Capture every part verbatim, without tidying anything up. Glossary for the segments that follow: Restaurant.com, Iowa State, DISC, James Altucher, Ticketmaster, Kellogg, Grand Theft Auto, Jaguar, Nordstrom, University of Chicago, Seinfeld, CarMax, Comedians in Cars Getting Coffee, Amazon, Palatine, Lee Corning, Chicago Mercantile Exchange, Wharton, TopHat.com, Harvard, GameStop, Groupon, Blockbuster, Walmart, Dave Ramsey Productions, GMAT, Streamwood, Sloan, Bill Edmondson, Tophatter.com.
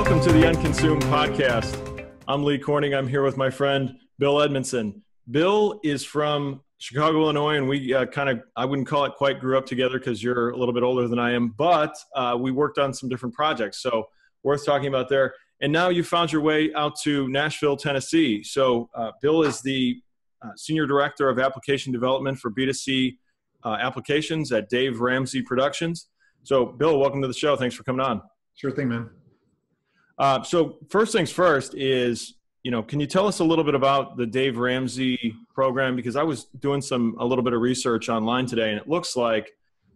Welcome to the Unconsumed Podcast. I'm Lee Corning. I'm here with my friend, Bill Edmondson. Bill is from Chicago, Illinois, and we uh, kind of, I wouldn't call it quite grew up together because you're a little bit older than I am, but uh, we worked on some different projects, so worth talking about there. And now you found your way out to Nashville, Tennessee. So uh, Bill is the uh, Senior Director of Application Development for B two C uh, Applications at Dave Ramsey Productions. So Bill, welcome to the show. Thanks for coming on. Sure thing, man. Uh, so first things first is, you know, can you tell us a little bit about the Dave Ramsey program? Because I was doing some, a little bit of research online today, and it looks like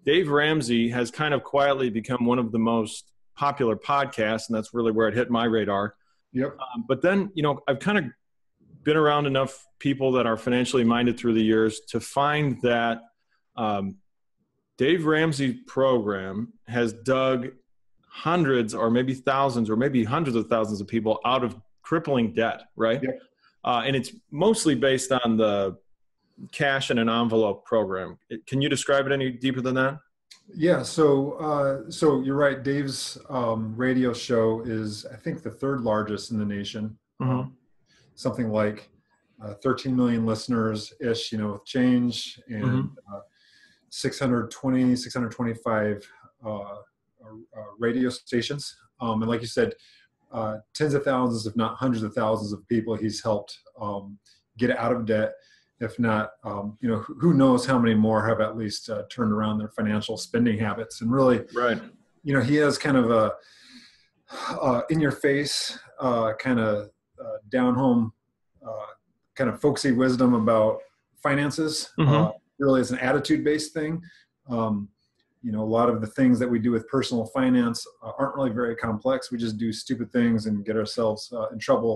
Dave Ramsey has kind of quietly become one of the most popular podcasts, and that's really where it hit my radar. Yep. Um, but then, you know, I've kind of been around enough people that are financially minded through the years to find that um, Dave Ramsey program has dug hundreds or maybe thousands or maybe hundreds of thousands of people out of crippling debt, right? Yep. Uh, and it's mostly based on the cash in an envelope program. It, can you describe it any deeper than that? Yeah, so uh, so you're right. Dave's um, radio show is, I think, the third largest in the nation. Mm-hmm. Something like uh, thirteen million listeners-ish, you know, with change, and mm-hmm. uh, six hundred twenty, six hundred twenty-five uh, uh, radio stations. Um, and like you said, Uh, tens of thousands, if not hundreds of thousands of people he's helped um, get out of debt. If not, um, you know, who knows how many more have at least uh, turned around their financial spending habits. And really, right. you know, he has kind of a uh, in-your-face, uh, kind of uh, down-home, uh, kind of folksy wisdom about finances. Mm-hmm. uh, really is an attitude-based thing. Um, You know, a lot of the things that we do with personal finance uh, aren't really very complex. We just do stupid things and get ourselves uh, in trouble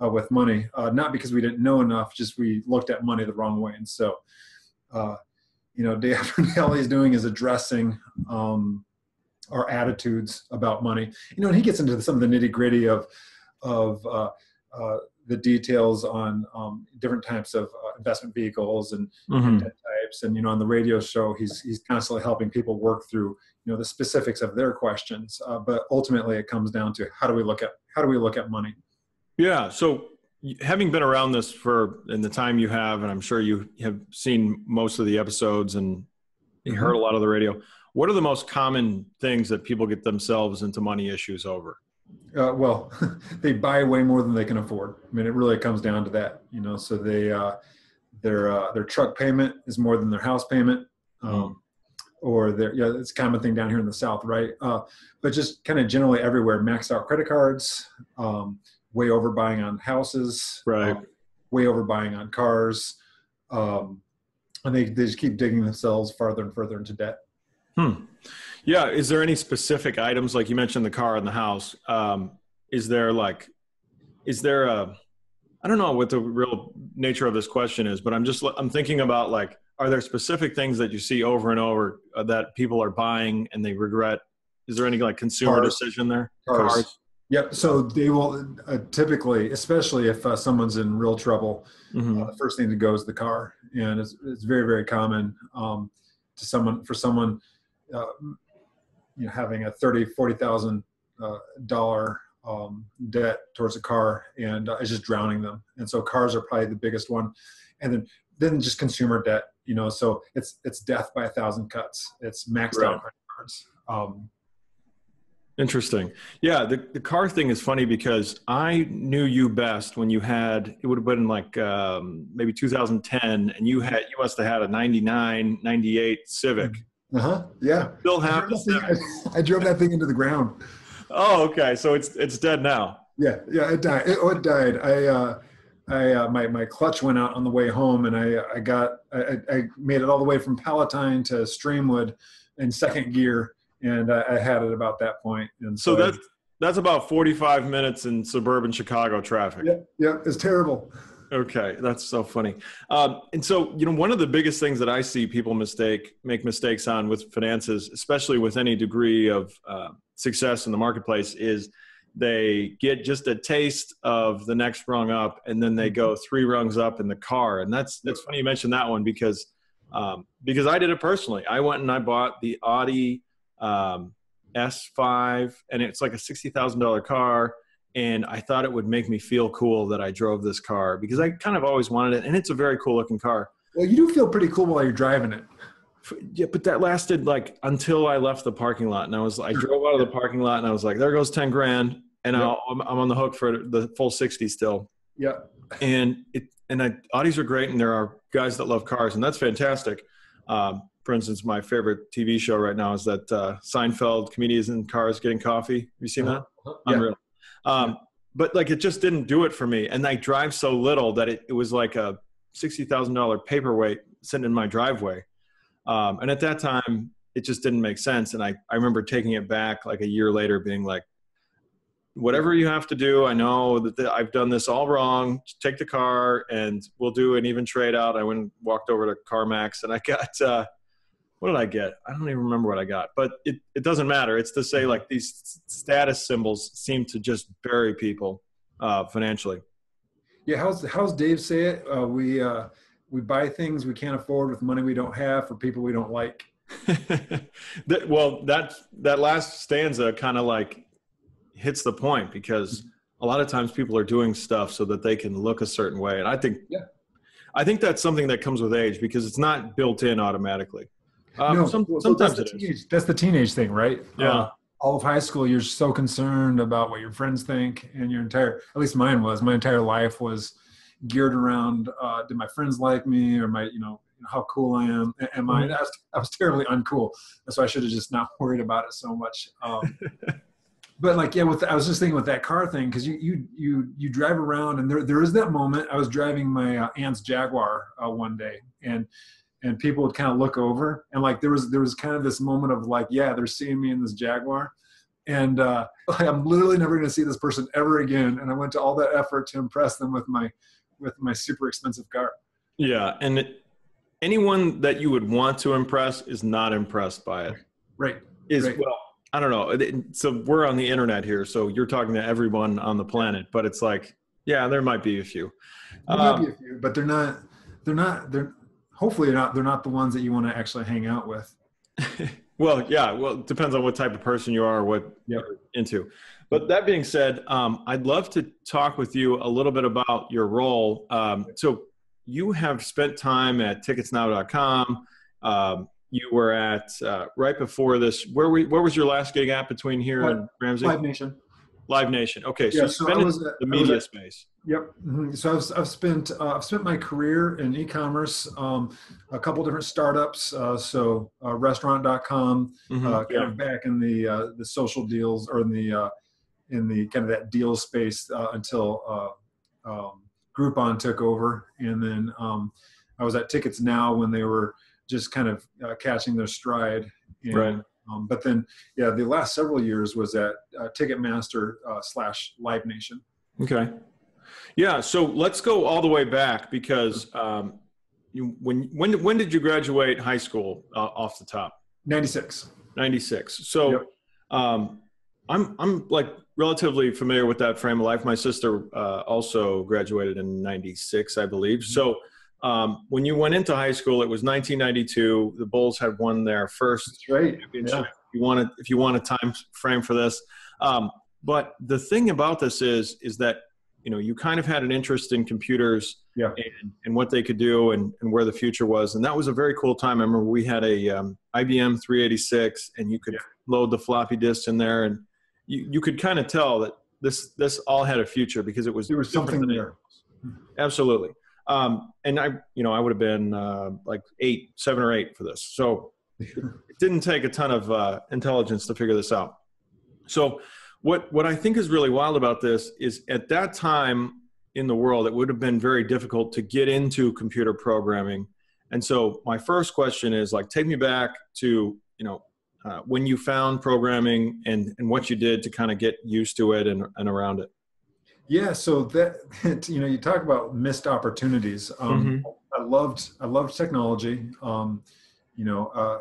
uh, with money. Uh, not because we didn't know enough, just we looked at money the wrong way. And so, uh, you know, day after day, all he's doing is addressing um, our attitudes about money. You know, and he gets into some of the nitty gritty of, of uh, uh, the details on um, different types of uh, investment vehicles and, mm-hmm. and debt types. And, you know, on the radio show, he's, he's constantly helping people work through, you know, the specifics of their questions. Uh, but ultimately it comes down to how do we look at, how do we look at money? Yeah. So having been around this for, in the time you have, and I'm sure you have seen most of the episodes and mm-hmm. heard a lot of the radio, what are the most common things that people get themselves into money issues over? Uh, well, they buy way more than they can afford. I mean, it really comes down to that, you know. So they, uh, their uh, their truck payment is more than their house payment, um, mm-hmm. or their yeah, it's a common thing down here in the South, right? Uh, but just kind of generally everywhere, max out credit cards, um, way over buying on houses, right? Um, way over buying on cars, um, and they they just keep digging themselves farther and further into debt. Hmm. Yeah. Is there any specific items, like you mentioned the car and the house? Um, is there like, is there a, I don't know what the real nature of this question is, but I'm just, I'm thinking about like, are there specific things that you see over and over uh, that people are buying and they regret? Is there any like consumer Cars. decision there? Cars. Cars. Yep. So they will uh, typically, especially if uh, someone's in real trouble, mm-hmm. uh, the first thing to go is the car. And it's, it's very, very common um, to someone, for someone, Uh, you know, having a thirty, forty thousand uh, dollar um, debt towards a car, and uh, it's just drowning them. And so, cars are probably the biggest one, and then then just consumer debt. You know, so it's it's death by a thousand cuts. It's maxed right. out credit cards. Um, Interesting. Yeah, the the car thing is funny because I knew you best when you had, it would have been like um, maybe two thousand ten, and you had you must have had a ninety-nine, ninety-eight Civic. Mm-hmm. Uh-huh. Yeah. Still have. I drove that thing into the ground. Oh, okay. So it's it's dead now. Yeah, yeah. It died. It, oh, it died. I, uh, I, uh, my my clutch went out on the way home, and I I got I, I made it all the way from Palatine to Streamwood in second gear, and I, I had it about that point. And so, so that's that's about forty-five minutes in suburban Chicago traffic. Yeah, yeah. It's terrible. Okay. That's so funny. Um, and so, you know, one of the biggest things that I see people mistake, make mistakes on with finances, especially with any degree of uh, success in the marketplace, is they get just a taste of the next rung up and then they go three rungs up in the car. And that's, that's funny you mentioned that one because, um, because I did it personally. I went and I bought the Audi um, S five, and it's like a sixty thousand dollar car. And I thought it would make me feel cool that I drove this car because I kind of always wanted it. And it's a very cool looking car. Well, you do feel pretty cool while you're driving it. Yeah, but that lasted like until I left the parking lot. And I was, I drove out of the parking lot and I was like, there goes ten grand. And yep. I'll, I'm, I'm on the hook for the full sixty still. Yeah. And it, and I, Audis are great. And there are guys that love cars and that's fantastic. Um, for instance, my favorite T V show right now is that uh, Seinfeld, Comedians in Cars Getting Coffee. Have you seen uh-huh. that? Uh-huh. Unreal. Yeah. Um, but like, it just didn't do it for me. And I drive so little that it, it was like a sixty thousand dollar paperweight sitting in my driveway. Um, and at that time it just didn't make sense. And I, I remember taking it back like a year later being like, whatever you have to do, I know that the, I've done this all wrong. Just take the car and we'll do an even trade out. I went and walked over to CarMax and I got, uh, what did I get? I don't even remember what I got, but it, it doesn't matter. It's to say like these status symbols seem to just bury people uh, financially. Yeah. How's, how's Dave say it? Uh, we, uh, we buy things we can't afford with money we don't have for people we don't like. that, well, that, that last stanza kind of like hits the point because a lot of times people are doing stuff so that they can look a certain way. And I think, yeah. I think that's something that comes with age because it's not built in automatically. Um, no, some, well, sometimes that's the, teenage, that's the teenage thing, right? Yeah. Uh, all of high school, you're so concerned about what your friends think and your entire, at least mine was, my entire life was geared around, uh, did my friends like me or my, you know, how cool I am. Am I, I was, I was terribly uncool. So I should have just not worried about it so much. Um, but like, yeah, with, I was just thinking with that car thing, cause you, you, you, you drive around and there, there is that moment. I was driving my uh, aunt's Jaguar uh, one day and, and people would kind of look over and like, there was, there was kind of this moment of like, yeah, they're seeing me in this Jaguar and uh, I'm literally never going to see this person ever again. And I went to all that effort to impress them with my, with my super expensive car. Yeah. And it, anyone that you would want to impress is not impressed by it. Right. Is right. Well, I don't know. So we're on the internet here. So you're talking to everyone on the planet, but it's like, yeah, there might be a few, there um, might be a few, but they're not, they're not, they're, hopefully they're not, they're not the ones that you want to actually hang out with. Well, yeah. Well, it depends on what type of person you are, or what yep. you're into. But that being said, um, I'd love to talk with you a little bit about your role. Um, so you have spent time at Tickets Now dot com. Um, you were at, uh, right before this, where we, where was your last gig at between here Live, and Ramsey? Live Nation. Live Nation. Okay. So, yeah, so I was at, the media I was at, space. Yep. Mm-hmm. So I've, I've spent, uh, I've spent my career in e-commerce, um, a couple different startups. Uh, so, uh, Restaurant dot com, mm-hmm, uh, kind yeah. of back in the, uh, the social deals or in the, uh, in the kind of that deal space, uh, until, uh, um, Groupon took over. And then, um, I was at Tickets Now when they were just kind of uh, catching their stride. And, right. Um, but then, yeah, the last several years was at uh, Ticketmaster uh, slash Live Nation. Okay. Yeah. So let's go all the way back because um, you, when, when, when did you graduate high school uh, off the top? ninety-six. ninety-six. So yep. um, I'm, I'm like relatively familiar with that frame of life. My sister uh, also graduated in ninety-six, I believe. Mm-hmm. So Um, when you went into high school, it was nineteen ninety-two. The Bulls had won their first That's right. championship. Yeah. If you want a, if you want a time frame for this. Um, but the thing about this is, is that, you know, you kind of had an interest in computers yeah. and, and what they could do and, and where the future was. And that was a very cool time. I remember we had a, um, I B M three eighty-six and you could yeah. load the floppy disk in there and you, you could kind of tell that this, this all had a future because it was, there was something there. Absolutely. Um, and I, you know, I would have been, uh, like eight, seven or eight for this. So it didn't take a ton of, uh, intelligence to figure this out. So what, what I think is really wild about this is at that time in the world, it would have been very difficult to get into computer programming. And so my first question is like, take me back to, you know, uh, when you found programming and, and what you did to kind of get used to it and, and around it. Yeah, so that, you know, you talk about missed opportunities. Um, mm-hmm. I loved, I loved technology. Um, you know, uh,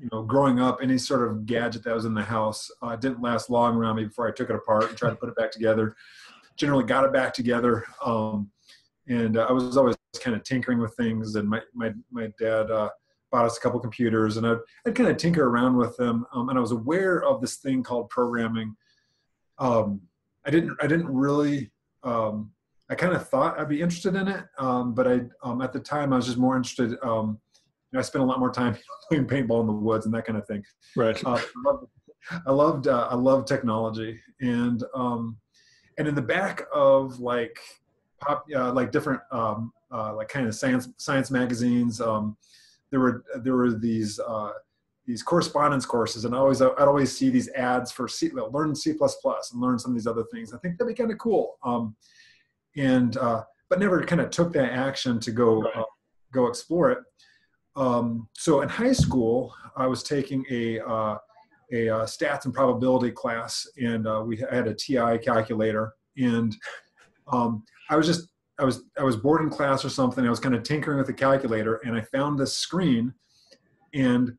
you know, growing up, any sort of gadget that was in the house uh, didn't last long around me before I took it apart and tried to put it back together. Generally, got it back together, um, and uh, I was always kind of tinkering with things. And my my my dad uh, bought us a couple computers, and I'd, I'd kind of tinker around with them. Um, and I was aware of this thing called programming. Um, I didn't, I didn't really, um, I kind of thought I'd be interested in it. Um, but I, um, at the time I was just more interested. Um, you know, I spent a lot more time playing paintball in the woods and that kind of thing. Right. Uh, I loved, I loved, uh, I loved technology. And, um, and in the back of like pop, uh, like different, um, uh, like kind of science, science magazines, um, there were, there were these, uh, these correspondence courses, and I always, I'd always see these ads for C, learn C plus plus and learn some of these other things. I think that'd be kind of cool. Um, and, uh, but never kind of took that action to go, uh, go explore it. Um, so in high school, I was taking a, uh, a uh, stats and probability class, and uh, we had a T I calculator, and um, I was just, I was, I was bored in class or something. I was kind of tinkering with the calculator, and I found this screen, and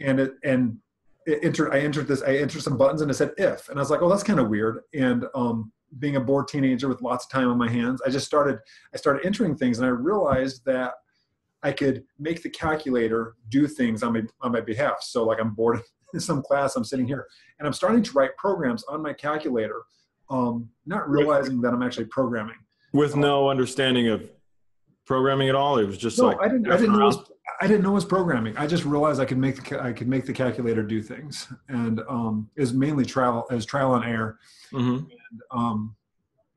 and it and it entered, I entered this, I entered some buttons, and it said if, and I was like, oh, that's kind of weird. And um, being a bored teenager with lots of time on my hands, I just started, I started entering things, and I realized that I could make the calculator do things on my, on my behalf. So like, I'm bored in some class, I'm sitting here, and I'm starting to write programs on my calculator, um, not realizing that I'm actually programming. With um, no understanding of programming at all, it was just no, like I didn't. I didn't know. It was, I didn't know it was programming. I just realized I could make the, I could make the calculator do things, and um, it was mainly trial as trial and error. Mm-hmm. And, um,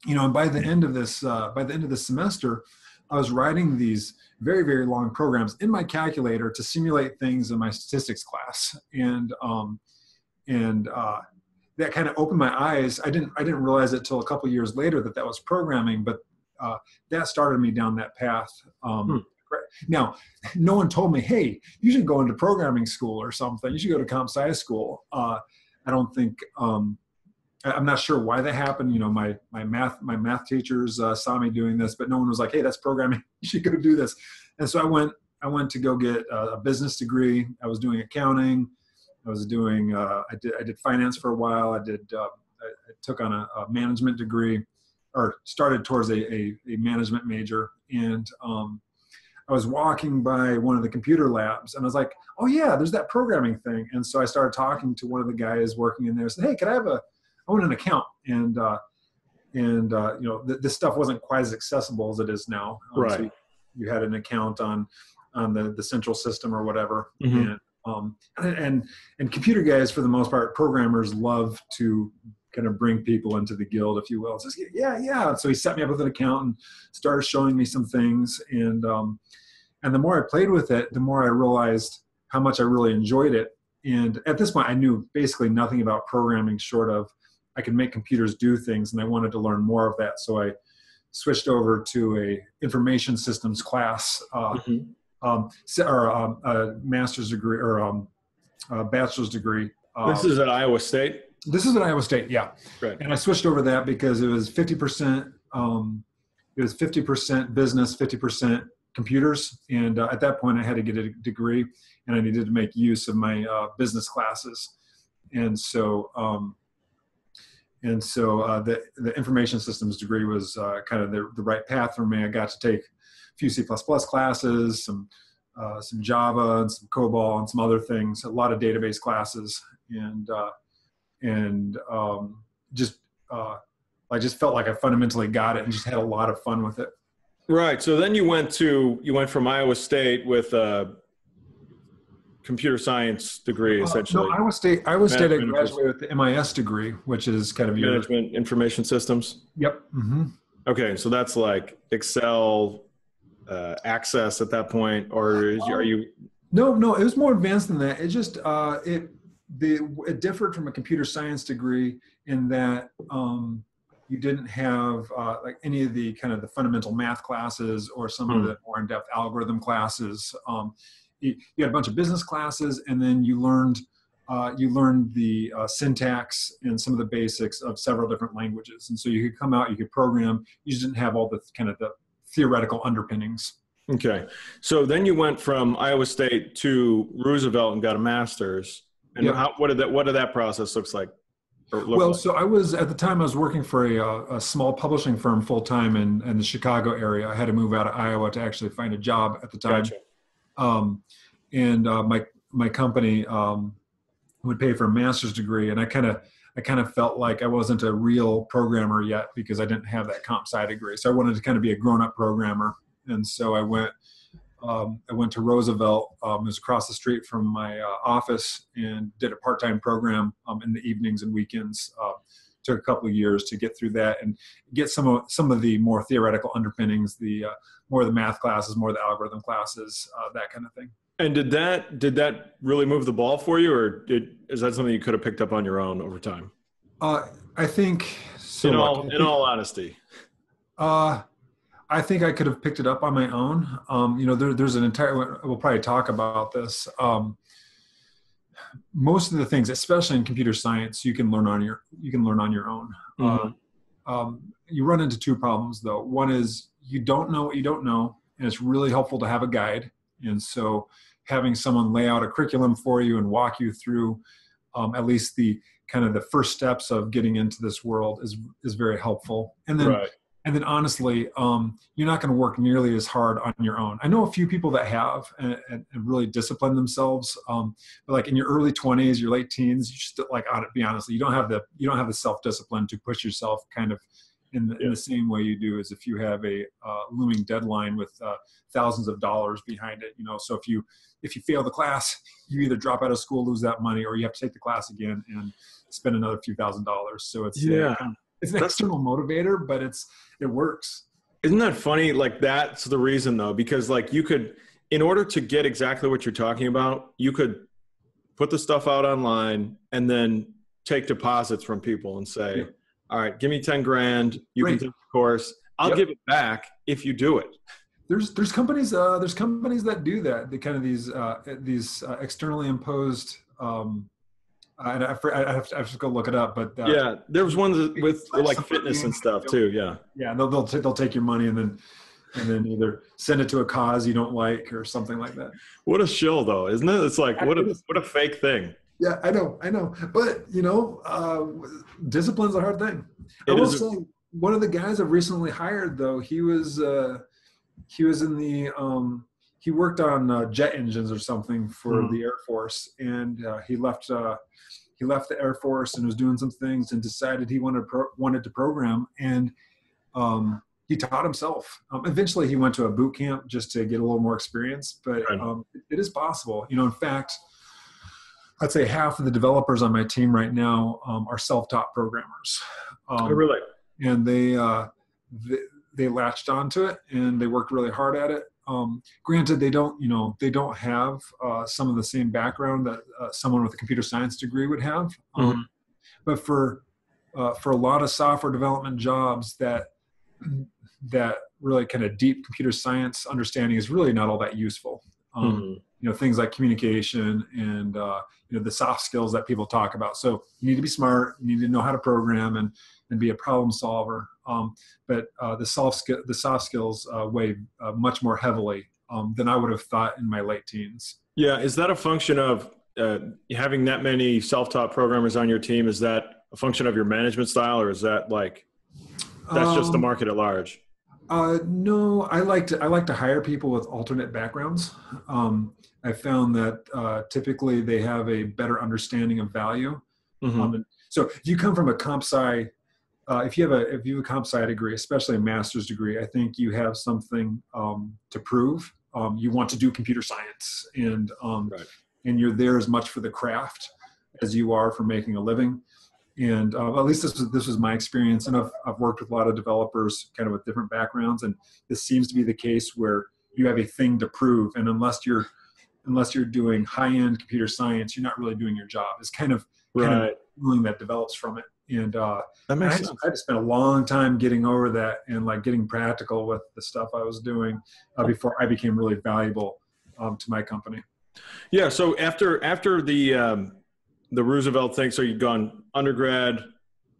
you know, and by the end of this, uh, by the end of the semester, I was writing these very, very long programs in my calculator to simulate things in my statistics class, and um, and uh, that kind of opened my eyes. I didn't I didn't realize it till a couple years later that that was programming, but uh, that started me down that path. Um, hmm. Now, no one told me, hey, you should go into programming school or something. You should go to comp sci school. Uh, I don't think um, I, I'm not sure why that happened. You know, my my math my math teachers uh, saw me doing this, but no one was like, hey, that's programming. You should go do this. And so I went I went to go get a, a business degree. I was doing accounting. I was doing uh, I did I did finance for a while. I did uh, I, I took on a, a management degree, or started towards a, a, a management major. And um, I was walking by one of the computer labs, and I was like, oh yeah, there's that programming thing. And so I started talking to one of the guys working in there. I said, hey, could I have a, I want an account. And, uh, and uh, you know, th this stuff wasn't quite as accessible as it is now. Um, right. So you, you had an account on, on the, the central system or whatever. Mm-hmm. And, um, and, and, and computer guys, for the most part, programmers love to kind of bring people into the guild, if you will. Says, yeah, yeah. So he set me up with an account and started showing me some things. And, um, and the more I played with it, the more I realized how much I really enjoyed it. And at this point, I knew basically nothing about programming short of I could make computers do things, and I wanted to learn more of that. So I switched over to a information systems class, uh, mm-hmm. um, or um, a master's degree, or um, a bachelor's degree. Um, this is at Iowa State? This is at Iowa State, yeah. Right. And I switched over that because it was fifty percent, um, it was fifty percent business, fifty percent computers. And uh, at that point, I had to get a degree, and I needed to make use of my uh, business classes. And so, um, and so uh, the, the information systems degree was uh, kind of the, the right path for me. I got to take a few C plus plus classes, some, uh, some Java, and some COBOL, and some other things, a lot of database classes. And uh, and um, just, uh, I just felt like I fundamentally got it, and just had a lot of fun with it. Right. So then you went to, you went from Iowa State with a computer science degree, essentially. Uh, no, Iowa State, Iowa State I graduated with the M I S degree, which is kind of management your, information systems. Yep. Mm-hmm. Okay. So that's like Excel, uh, Access at that point, or is, um, are you? No, no, it was more advanced than that. It just, uh, it, The, it differed from a computer science degree in that um, you didn't have uh, like any of the kind of the fundamental math classes or some mm. of the more in-depth algorithm classes. Um, you, you had a bunch of business classes, and then you learned uh, you learned the uh, syntax and some of the basics of several different languages. And so you could come out, you could program. You just didn't have all the kind of the theoretical underpinnings. Okay, so then you went from Iowa State to Roosevelt and got a master's. And yep. how, what did that what did that process looks like? Or look well, like? so I was at the time I was working for a, a small publishing firm full time in, in the Chicago area. I had to move out of Iowa to actually find a job at the time. Gotcha. Um, and uh, my my company um, would pay for a master's degree, and I kind of I kind of felt like I wasn't a real programmer yet because I didn't have that comp sci degree. So I wanted to kind of be a grown up programmer, and so I went um, I went to Roosevelt, um, it was across the street from my uh, office, and did a part time program um, in the evenings and weekends. Uh, took a couple of years to get through that and get some of some of the more theoretical underpinnings, the uh, more of the math classes, more of the algorithm classes, uh, that kind of thing. And did that did that really move the ball for you, or did, is that something you could have picked up on your own over time? Uh, I think so. In all, in all honesty, uh, I think I could have picked it up on my own. Um, you know, there, there's an entire. We'll probably talk about this. Um, most of the things, especially in computer science, you can learn on your you can learn on your own. Mm-hmm. uh, um, you run into two problems though. One is you don't know what you don't know, and it's really helpful to have a guide. And so having someone lay out a curriculum for you and walk you through um, at least the kind of the first steps of getting into this world is, is very helpful. And then, right. and then honestly, um, you're not going to work nearly as hard on your own. I know a few people that have and, and, and really discipline themselves. Um, but like in your early twenties, your late teens, you just like, I'll be honest, you don't have the, you don't have the self-discipline to push yourself kind of In the, yeah. in the same way you do as if you have a uh, looming deadline with uh, thousands of dollars behind it, you know. So if you if you fail the class, you either drop out of school, lose that money, or you have to take the class again and spend another few thousand dollars. So it's yeah, uh, kind of, it's an That's, external motivator, but it's it works. Isn't that funny? Like that's the reason though, because like you could, in order to get exactly what you're talking about, you could put the stuff out online and then take deposits from people and say. Yeah. All right, give me ten grand. You Great. Can take the course. I'll yep. give it back if you do it. There's there's companies uh, there's companies that do that. They kind of these uh, these uh, externally imposed. Um, I, I, I, have to, I have to go look it up, but uh, yeah, there was one with like fitness and stuff too. Yeah, yeah, they'll they'll, t- they'll take your money and then and then either send it to a cause you don't like or something like that. What a shill, though, isn't it? It's like what a what a fake thing. Yeah, I know, I know. But, you know, uh, discipline's a hard thing. It I will say, a- one of the guys I've recently hired, though, he was uh, he was in the um, – he worked on uh, jet engines or something for mm. the Air Force. And uh, he left uh, he left the Air Force and was doing some things and decided he wanted, pro- wanted to program. And um, he taught himself. Um, eventually, he went to a boot camp just to get a little more experience. But right. um, it is possible. You know, in fact – I'd say half of the developers on my team right now um, are self-taught programmers. Um, oh, really? And they, uh, they they latched onto it and they worked really hard at it. Um, granted, they don't, you know, they don't have uh, some of the same background that uh, someone with a computer science degree would have. Um, mm-hmm. But for uh, for a lot of software development jobs, that that really kind of deep computer science understanding is really not all that useful. Um, mm-hmm. You know, things like communication and, uh, you know, the soft skills that people talk about. So you need to be smart, you need to know how to program and, and be a problem solver. Um, but uh, the soft skill, the soft skills uh, weigh uh, much more heavily um, than I would have thought in my late teens. Yeah. Is that a function of uh, having that many self-taught programmers on your team? Is that a function of your management style, or is that like, that's um, just the market at large? Uh, no, I like to I like to hire people with alternate backgrounds. Um, I found that uh, typically they have a better understanding of value. Mm-hmm. Um, and so if you come from a comp sci, uh, if you have a if you have a comp sci degree, especially a master's degree, I think you have something um, to prove. Um, you want to do computer science, and um, right. and you're there as much for the craft as you are for making a living. And uh, at least this was, this was my experience. And I've, I've worked with a lot of developers kind of with different backgrounds. And this seems to be the case where you have a thing to prove. And unless you're unless you're doing high-end computer science, you're not really doing your job. It's kind of right. kind of feeling that develops from it. And uh, that makes I, sense. I just spent a long time getting over that and like getting practical with the stuff I was doing uh, before I became really valuable um, to my company. Yeah, so after, after the... Um the Roosevelt thing. So you've gone undergrad,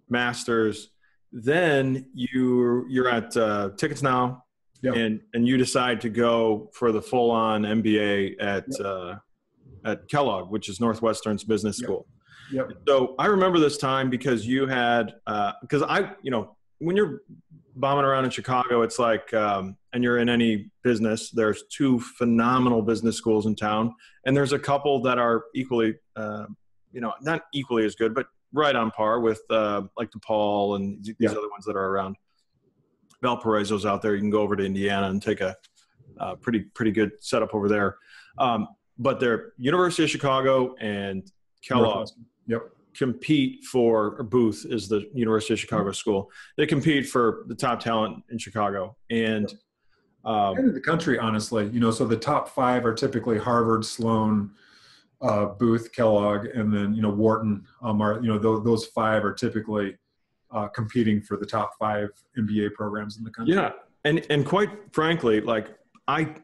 master's, then you you're at uh, Tickets Now, yep. and and you decide to go for the full on M B A at yep. uh, at Kellogg, which is Northwestern's business yep. school. Yep. So I remember this time because you had because uh, I you know when you're bombing around in Chicago, it's like, um, and you're in any business, there's two phenomenal business schools in town. And there's a couple that are equally, uh, you know, not equally as good, but right on par with uh, like DePaul and these yeah. other ones that are around. Valparaiso's out there. You can go over to Indiana and take a uh, pretty, pretty good setup over there. Um, but they're University of Chicago and Kellogg. Yep. compete for, or Booth is the University of Chicago school. They compete for the top talent in Chicago and, um, and in the country, honestly, you know, so the top five are typically Harvard, Sloan, uh, Booth, Kellogg, and then, you know, Wharton, um, are, you know, those, those five are typically uh, competing for the top five M B A programs in the country. Yeah. And, and quite frankly, like I,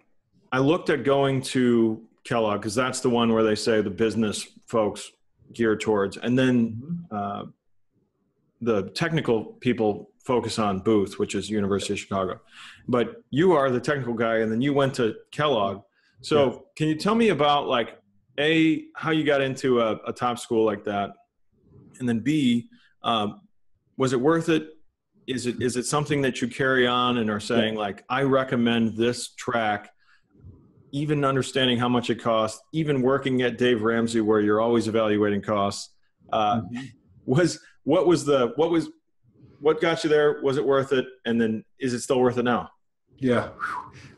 I looked at going to Kellogg cause that's the one where they say the business folks geared towards, and then uh, the technical people focus on Booth, which is University of Chicago. But you are the technical guy, and then you went to Kellogg. So yeah. can you tell me about like A, how you got into a, a top school like that, and then B, um, was it worth it? Is it is it something that you carry on and are saying yeah. like I recommend this track? Even understanding how much it costs, even working at Dave Ramsey where you're always evaluating costs, uh, mm-hmm. was, what was the, what was, what got you there? Was it worth it? And then is it still worth it now? Yeah.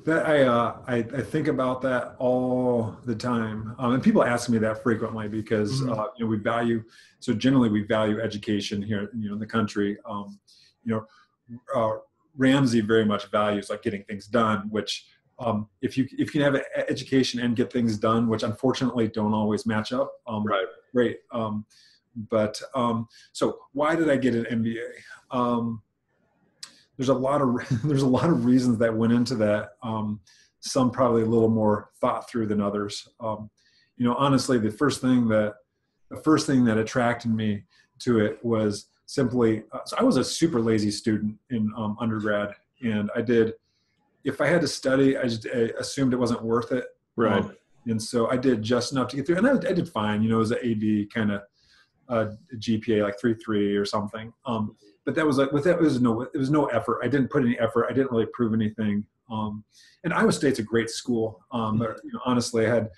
That I, uh, I, I think about that all the time. Um, and people ask me that frequently because, mm-hmm. uh, you know, we value, so generally we value education here, you know, in the country, um, you know, uh, Ramsey very much values like getting things done, which, Um, if you if you can have an education and get things done, which unfortunately don't always match up, um, right? Great. Um, but um, so why did I get an M B A? Um, there's a lot of there's a lot of reasons that went into that. Um, some probably a little more thought through than others. Um, you know, honestly, the first thing that the first thing that attracted me to it was simply uh, so I was a super lazy student in um, undergrad, and I did. If I had to study, I just I assumed it wasn't worth it. Right. Um, and so I did just enough to get through. And I, I did fine. You know, it was an A B kind of uh, G P A, like three point three or something. Um, but that was like, with that, it was, no, it was no effort. I didn't put any effort. I didn't really prove anything. Um, and Iowa State's a great school. Um, but you know, honestly, I had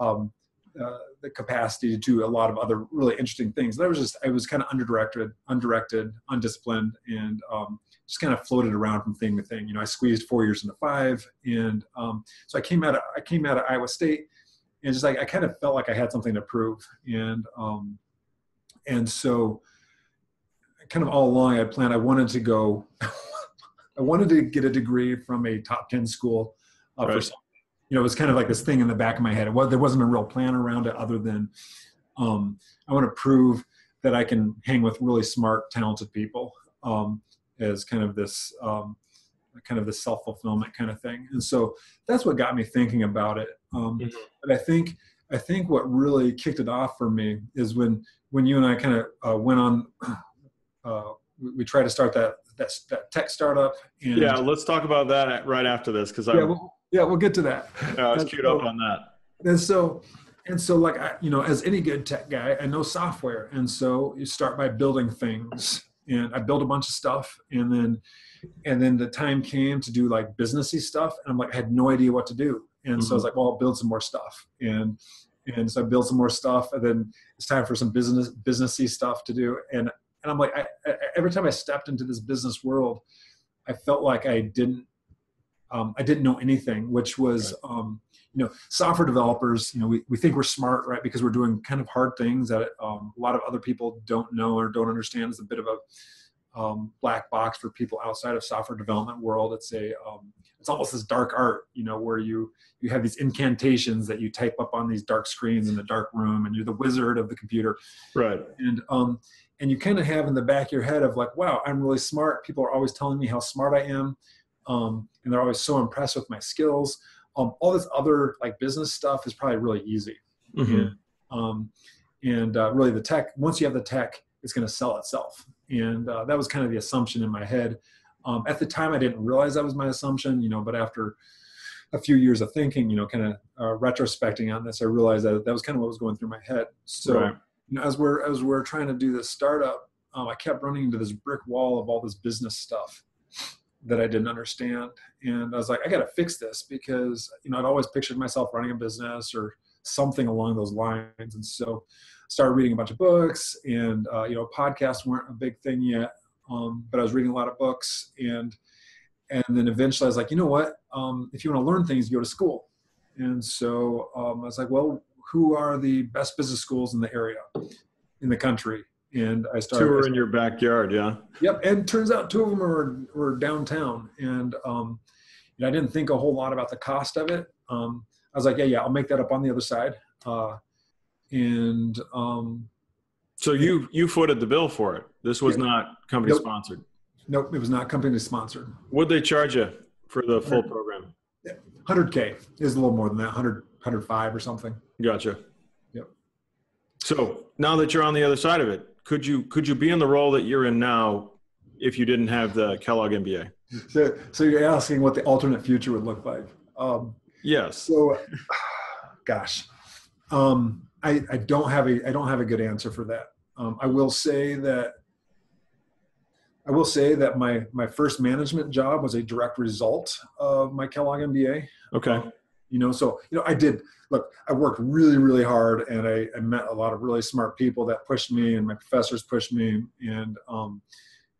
um, uh, the capacity to do a lot of other really interesting things. And I was just, I was kind of underdirected, undirected, undisciplined, and um, just kind of floated around from thing to thing. You know, I squeezed four years into five. And um, so I came out of, I came out of Iowa State and just like, I kind of felt like I had something to prove. And, um, and so kind of all along I planned, I wanted to go, I wanted to get a degree from a top ten school. Uh, right. for, you know, it was kind of like this thing in the back of my head. It was, there wasn't a real plan around it other than um, I want to prove that I can hang with really smart, talented people. Um, as kind of this, um, kind of the self-fulfillment kind of thing. And so that's what got me thinking about it. Um, mm-hmm. But I think, I think what really kicked it off for me is when, when you and I kind of uh, went on, uh, we, we tried to start that, that, that tech startup. And yeah. Let's talk about that right after this. Cause I, yeah, we'll, yeah, we'll get to that. I was queued up on that. And so, and so like, I, you know, as any good tech guy, I know software. And so you start by building things. And I built a bunch of stuff, and then, and then the time came to do like businessy stuff, and I'm like, I had no idea what to do, and mm-hmm. so I was like, well, I'll build some more stuff, and and so I built some more stuff, and then it's time for some business businessy stuff to do, and and I'm like, I, I, every time I stepped into this business world, I felt like I didn't, um, I didn't know anything, which was, right. um, you know, software developers, you know, we we think we're smart, right? Because we're doing kind of hard things that um, a lot of other people don't know or don't understand. It's a bit of a um, black box for people outside of software development world. It's a, um, it's almost this dark art, you know, where you you have these incantations that you type up on these dark screens in the dark room, and you're the wizard of the computer, right? And um, and you kind of have in the back of your head of like, wow, I'm really smart. People are always telling me how smart I am, um, and they're always so impressed with my skills. Um, all this other like business stuff is probably really easy. Mm-hmm. And, um, and uh, really the tech, once you have the tech, it's going to sell itself. And uh, that was kind of the assumption in my head. Um, at the time, I didn't realize that was my assumption, you know, but after a few years of thinking, you know, kind of uh, retrospecting on this, I realized that that was kind of what was going through my head. So right. you know, as we're, as we're trying to do this startup, um, I kept running into this brick wall of all this business stuff. that I didn't understand. And I was like, I got to fix this, because, you know, I'd always pictured myself running a business or something along those lines. And so I started reading a bunch of books, and, uh, you know, podcasts weren't a big thing yet. Um, but I was reading a lot of books, and, and then eventually I was like, you know what, um, if you want to learn things, go to school. And so um, I was like, well, who are the best business schools in the area, in the country? And I started- Two are in your backyard, yeah. Yep, and turns out two of them were, were downtown. And, um, and I didn't think a whole lot about the cost of it. Um, I was like, yeah, yeah, I'll make that up on the other side. Uh, and- um, So you you footed the bill for it. This was yeah. not company nope. sponsored. Nope, it was not company sponsored. What'd they charge you for the full program? Yeah, one hundred K is a little more than that, one hundred, one hundred five or something. Gotcha. Yep. So now that you're on the other side of it, could you could you be in the role that you're in now if you didn't have the Kellogg M B A? So, so you're asking what the alternate future would look like. Um, yes. So, gosh, um, I, I don't have a I don't have a good answer for that. Um, I will say that I will say that my my first management job was a direct result of my Kellogg M B A. Okay. Um, you know, so, you know, I did, look, I worked really, really hard, and I, I met a lot of really smart people that pushed me, and my professors pushed me. And, um,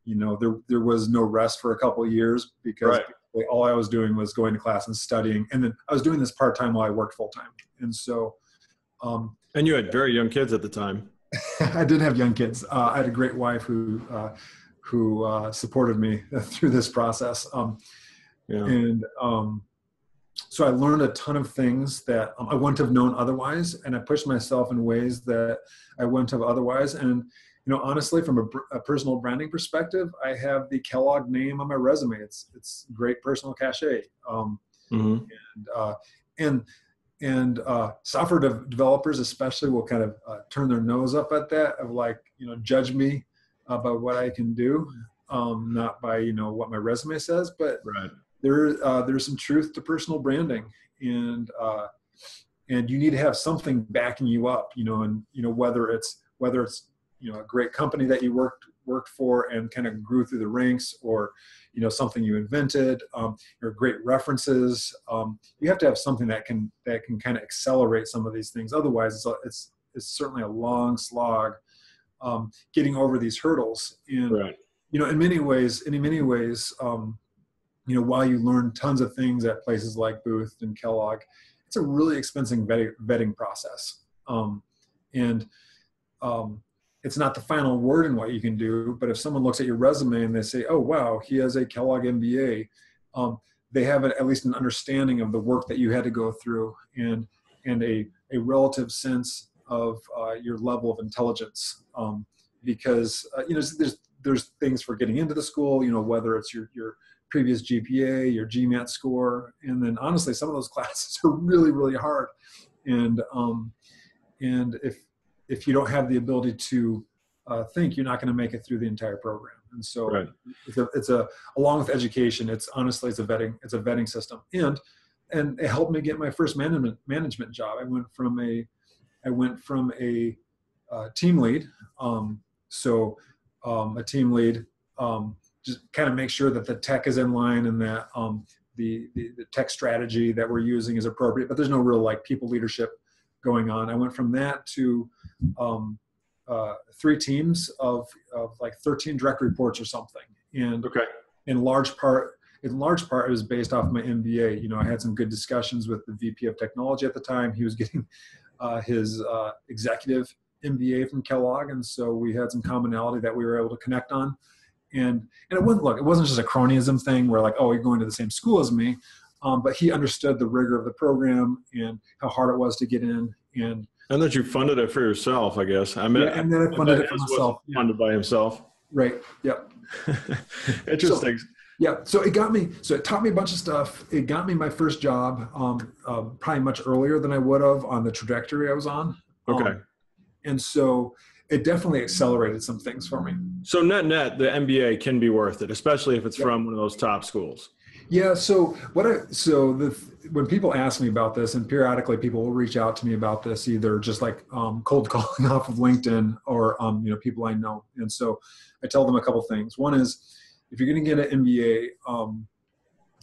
you know, there, there was no rest for a couple of years, because right. all I was doing was going to class and studying. And then I was doing this part-time while I worked full-time. And so. Um, and you had very young kids at the time. I did have young kids. Uh, I had a great wife who, uh, who, uh, supported me through this process. Um, yeah. and, um, So I learned a ton of things that um, I wouldn't have known otherwise, and I pushed myself in ways that I wouldn't have otherwise. And, you know, honestly, from a, a personal branding perspective, I have the Kellogg name on my resume. It's it's great personal cachet. Um, mm-hmm. And uh, and and uh, software de- developers especially will kind of uh, turn their nose up at that, of like, you know, judge me uh, by what I can do, um, not by, you know, what my resume says, but. Right. There, uh, there's some truth to personal branding, and uh, and you need to have something backing you up, you know, and you know whether it's whether it's you know a great company that you worked worked for and kind of grew through the ranks, or you know something you invented, um, or great references. Um, you have to have something that can that can kind of accelerate some of these things. Otherwise, it's it's, it's certainly a long slog um, getting over these hurdles. And right. you know, in many ways, in many ways. Um, You know, while you learn tons of things at places like Booth and Kellogg, it's a really expensive vetting process. Um, and um, it's not the final word in what you can do, but if someone looks at your resume and they say, oh, wow, he has a Kellogg M B A, um, they have at least an understanding of the work that you had to go through, and and a, a relative sense of uh, your level of intelligence. Um, because, uh, you know, there's there's things for getting into the school, you know, whether it's your your previous G P A, your GMAT score, and then honestly, some of those classes are really, really hard. And um, and if if you don't have the ability to uh, think, you're not going to make it through the entire program. And so, right. it's, a, it's a along with education, it's honestly it's a vetting it's a vetting system. And and it helped me get my first management management job. I went from a I went from a uh, team lead, um, so um, a team lead. Um, Just kind of make sure that the tech is in line, and that um, the, the the tech strategy that we're using is appropriate. But there's no real like people leadership going on. I went from that to um, uh, three teams of of like thirteen direct reports or something. And okay. in large part, in large part, it was based off my M B A. You know, I had some good discussions with the V P of technology at the time. He was getting uh, his uh, executive M B A from Kellogg, and so we had some commonality that we were able to connect on. And and it wasn't look, it wasn't just a cronyism thing where like, oh, you're going to the same school as me, um, but he understood the rigor of the program and how hard it was to get in. And and that you funded it for yourself, I guess. I mean, yeah, and then I funded it for myself. Funded by himself. Right. Yep. Interesting. So, yeah. So it got me. So it taught me a bunch of stuff. It got me my first job, um, uh, probably much earlier than I would have on the trajectory I was on. Okay. Um, and so. It definitely accelerated some things for me. So net net, the M B A can be worth it, especially if it's yep. from one of those top schools. Yeah. So what I, so the, when people ask me about this, and periodically people will reach out to me about this, either just like um, cold calling off of LinkedIn or, um, you know, people I know. And so I tell them a couple things. One is, if you're going to get an M B A, um,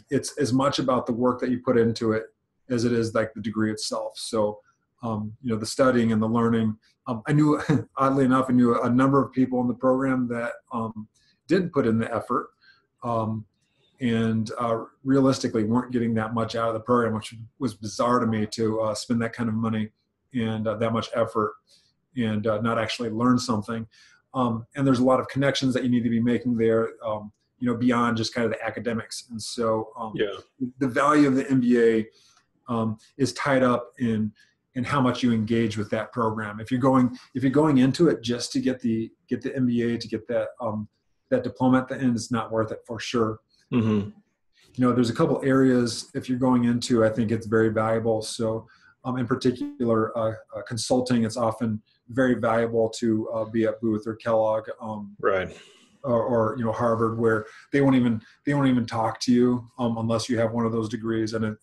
it's as much about the work that you put into it as it is like the degree itself. So, um, you know, the studying and the learning. Um, I knew, oddly enough, I knew a number of people in the program that um, did put in the effort um, and uh, realistically weren't getting that much out of the program, which was bizarre to me to uh, spend that kind of money and uh, that much effort and uh, not actually learn something. Um, and there's a lot of connections that you need to be making there, um, you know, beyond just kind of the academics. And so um, yeah. the value of the M B A um, is tied up in and how much you engage with that program. If you're going, if you're going into it just to get the, get the M B A, to get that, um, that diploma at the end, it's not worth it for sure. Mm-hmm. You know, there's a couple areas if you're going into, I think it's very valuable. So um, in particular, uh, uh, consulting, it's often very valuable to uh, be at Booth or Kellogg, um, right. Or, or, you know, Harvard, where they won't even, they won't even talk to you um, unless you have one of those degrees. And in,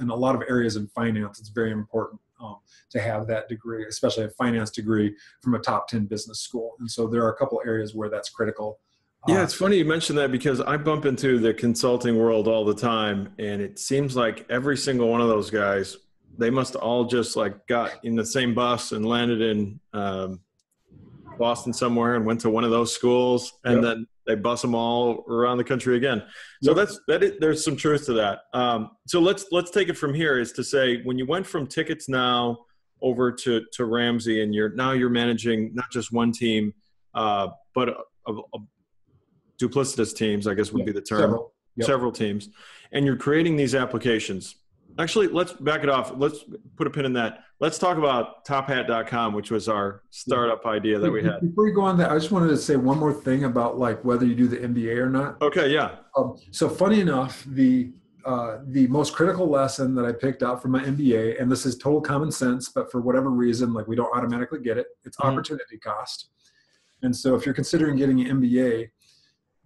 in a lot of areas in finance, it's very important. Um, to have that degree, especially a finance degree from a top ten business school. And so there are a couple areas where that's critical. Yeah, um, it's funny you mentioned that because I bump into the consulting world all the time. And it seems like every single one of those guys, they must all just like got in the same bus and landed in um, Boston somewhere and went to one of those schools. And yep. then they bus them all around the country again. So yep. that's, that is, there's some truth to that. Um, so let's, let's take it from here is to say, when you went from Tickets Now over to, to Ramsey and you're now you're managing not just one team, uh, but a, a, a duplicitous teams, I guess would yep. be the term, several. Yep. several teams, and you're creating these applications. Actually, let's back it off. Let's put a pin in that. Let's talk about Top Hat dot com, which was our startup idea that we had. Before you go on that, I just wanted to say one more thing about like whether you do the M B A or not. Okay, yeah. Um, so funny enough, the uh, the most critical lesson that I picked out from my M B A, and this is total common sense, but for whatever reason, like we don't automatically get it. It's mm-hmm. opportunity cost. And so if you're considering getting an M B A,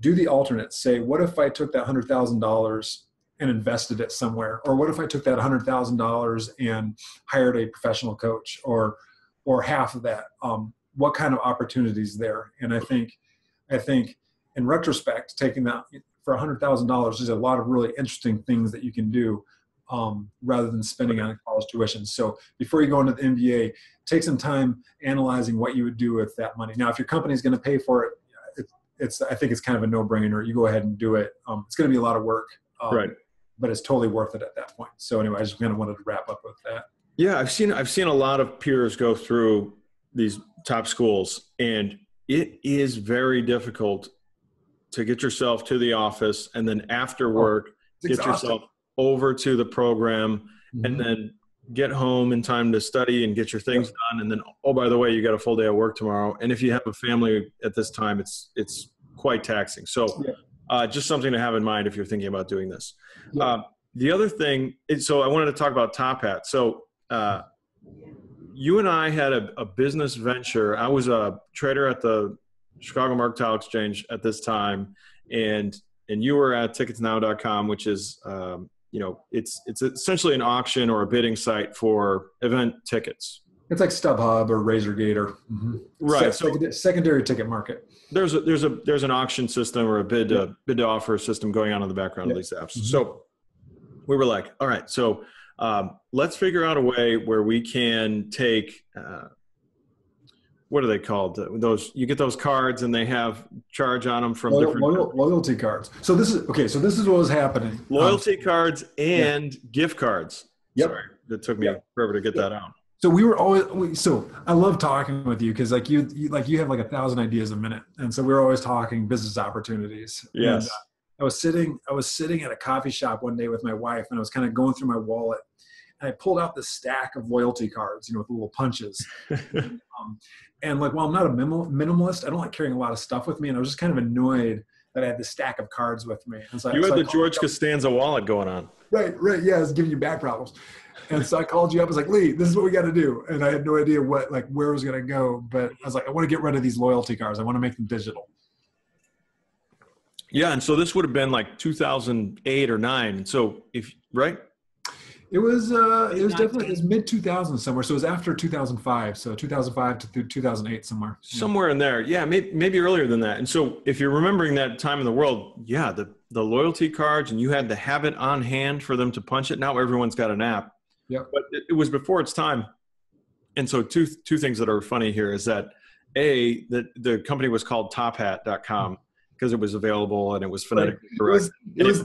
do the alternate. Say, what if I took that one hundred thousand dollars and invested it somewhere? Or what if I took that one hundred thousand dollars and hired a professional coach or or half of that? Um, what kind of opportunities there? And I think I think in retrospect, taking that for one hundred thousand dollars, there's a lot of really interesting things that you can do um, rather than spending on college tuition. So before you go into the M B A, take some time analyzing what you would do with that money. Now, if your company's gonna pay for it, it's, it's I think it's kind of a no-brainer. You go ahead and do it. Um, it's gonna be a lot of work. Um, right. But it's totally worth it at that point. So anyway, I just kind of wanted to wrap up with that. Yeah, I've seen I've seen a lot of peers go through these top schools, and it is very difficult to get yourself to the office and then after work, oh, get yourself over to the program mm-hmm. and then get home in time to study and get your things yep. done. And then, oh, by the way, you got a full day of work tomorrow. And if you have a family at this time, it's, it's quite taxing. So yeah. Uh, just something to have in mind if you're thinking about doing this. Yeah. Uh, the other thing, is, so I wanted to talk about Top Hat. So uh, you and I had a, a business venture. I was a trader at the Chicago Mercantile Exchange at this time, and and you were at Tickets Now dot com, which is um, you know it's it's essentially an auction or a bidding site for event tickets. It's like StubHub or RazorGate or mm-hmm. right. So secondary ticket market. There's a, there's a there's an auction system or a bid yeah. to, bid to offer system going on in the background yeah. of these apps. Mm-hmm. So we were like, all right, so um, let's figure out a way where we can take uh, what are they called? Those you get those cards and they have charge on them from Loyal, different loyal, loyalty cards. So this is okay. So this is what was happening: loyalty um, cards and yeah. gift cards. Yep. Sorry, it took me yep. forever to get yep. that out. So we were always, we, so I love talking with you because like you, you, like you have like a thousand ideas a minute. And so we were always talking business opportunities. Yes. And, uh, I was sitting, I was sitting at a coffee shop one day with my wife and I was kind of going through my wallet and I pulled out this stack of loyalty cards, you know, with little punches. um, and like, while I'm not a minimal, minimalist, I don't like carrying a lot of stuff with me. And I was just kind of annoyed that I had this stack of cards with me. And so you I, had so the George Costanza wallet going on. Right, right. Yeah, it's giving you back problems. And so I called you up. I was like, Lee, this is what we got to do. And I had no idea what, like, where it was going to go. But I was like, I want to get rid of these loyalty cards. I want to make them digital. Yeah. And so this would have been like two thousand eight or nine. So if, right? It was uh, it was definitely it was mid two thousands somewhere. So it was after two thousand five. So two thousand five to two thousand eight somewhere. Somewhere yeah. in there. Yeah, maybe, maybe earlier than that. And so if you're remembering that time in the world, yeah, the, the loyalty cards, and you had to have it on hand for them to punch it. Now everyone's got an app. Yeah. But it, it was before its time. And so two two things that are funny here is that, A, the, the company was called Top Hat dot com. Mm-hmm. Because it was available and it was phonetically correct. It was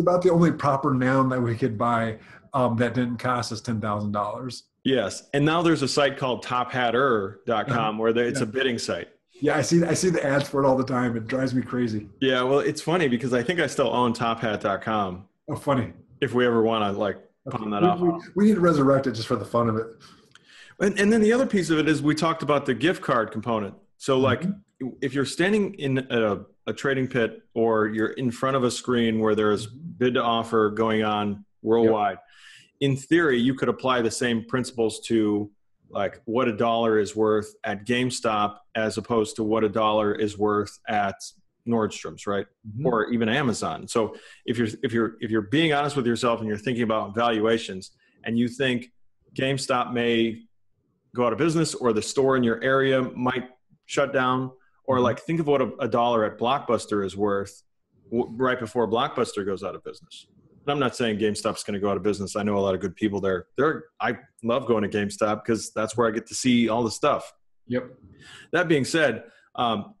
about the only proper noun that we could buy um, that didn't cost us ten thousand dollars. Yes. And now there's a site called Top Hatter dot com where they, it's yeah. a bidding site. Yeah, I see I see the ads for it all the time. It drives me crazy. Yeah, well, it's funfunny because I think I still own Top Hat dot com. Oh, funny. If we ever want to, like, okay. pawn that we, off. We, we need to resurrect it just for the fun of it. And, and then the other piece of it is we talked about the gift card component. So, like, mm-hmm. if you're standing in a, a trading pit or you're in front of a screen where there is bid to offer going on worldwide, yep. in theory, you could apply the same principles to like what a dollar is worth at GameStop as opposed to what a dollar is worth at Nordstrom's, right? Mm-hmm. Or even Amazon. So if you're, if you're, if you're being honest with yourself and you're thinking about valuations and you think GameStop may go out of business or the store in your area might shut down, or like think of what a, a dollar at Blockbuster is worth w- right before Blockbuster goes out of business. And I'm not saying GameStop's going to go out of business. I know a lot of good people there. They're, I love going to GameStop because that's where I get to see all the stuff. Yep. That being said, um,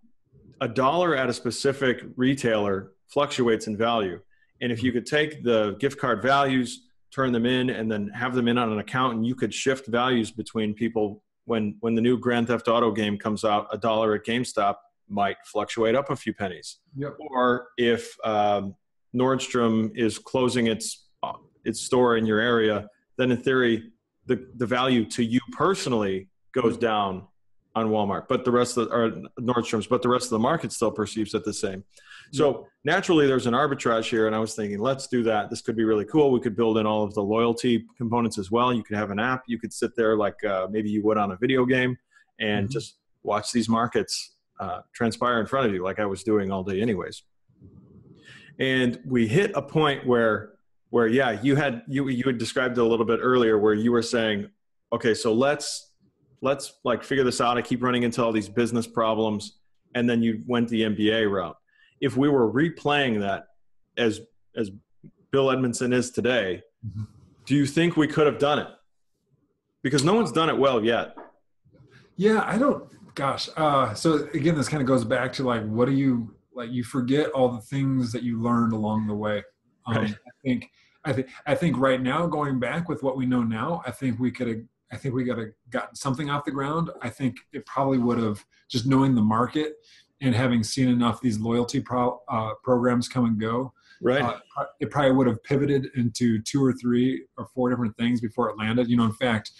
a dollar at a specific retailer fluctuates in value. And if you could take the gift card values, turn them in, and then have them in on an account, and you could shift values between people. When when the new Grand Theft Auto game comes out, a dollar at GameStop might fluctuate up a few pennies. Yep. Or if um, Nordstrom is closing its uh, its store in your area, then in theory, the, the value to you personally goes down on Walmart, but the rest of the, or Nordstrom's, but the rest of the market still perceives it the same. So yep. naturally, there's an arbitrage here, and I was thinking, let's do that. This could be really cool. We could build in all of the loyalty components as well. You could have an app. You could sit there like uh, maybe you would on a video game and mm-hmm. just watch these markets uh, transpire in front of you like I was doing all day anyways. And we hit a point where, where yeah, you had, you, you had described it a little bit earlier where you were saying, okay, so let's, let's like figure this out. I keep running into all these business problems. And then you went the M B A route. If we were replaying that as, as Bill Edmondson is today, mm-hmm. do you think we could have done it? Because no one's done it well yet. Yeah, I don't, gosh. Uh, so again, this kind of goes back to like, what do you, like you forget all the things that you learned along the way. Um, right. I think, I think, I think right now going back with what we know now, I think we could have, I think we got to gotten something off the ground. I think it probably would have, just knowing the market and having seen enough of these loyalty pro, uh, programs come and go. Right. Uh, it probably would have pivoted into two or three or four different things before it landed. You know, in fact,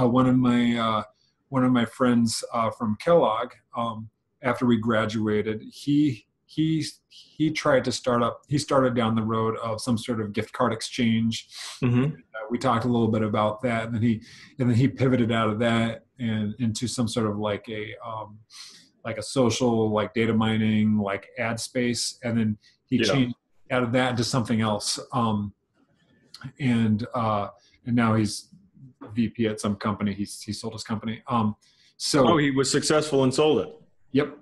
uh, one of my uh, one of my friends uh, from Kellogg, um, after we graduated, he he he tried to start up. He started down the road of some sort of gift card exchange. Mm-hmm. We talked a little bit about that, and then he, and then he pivoted out of that and into some sort of like a, um, like a social, like data mining, like ad space, and then he yeah. changed out of that to something else. Um, and uh, and now he's V P at some company. He's he sold his company. Um, so oh, he was successful and sold it. Yep,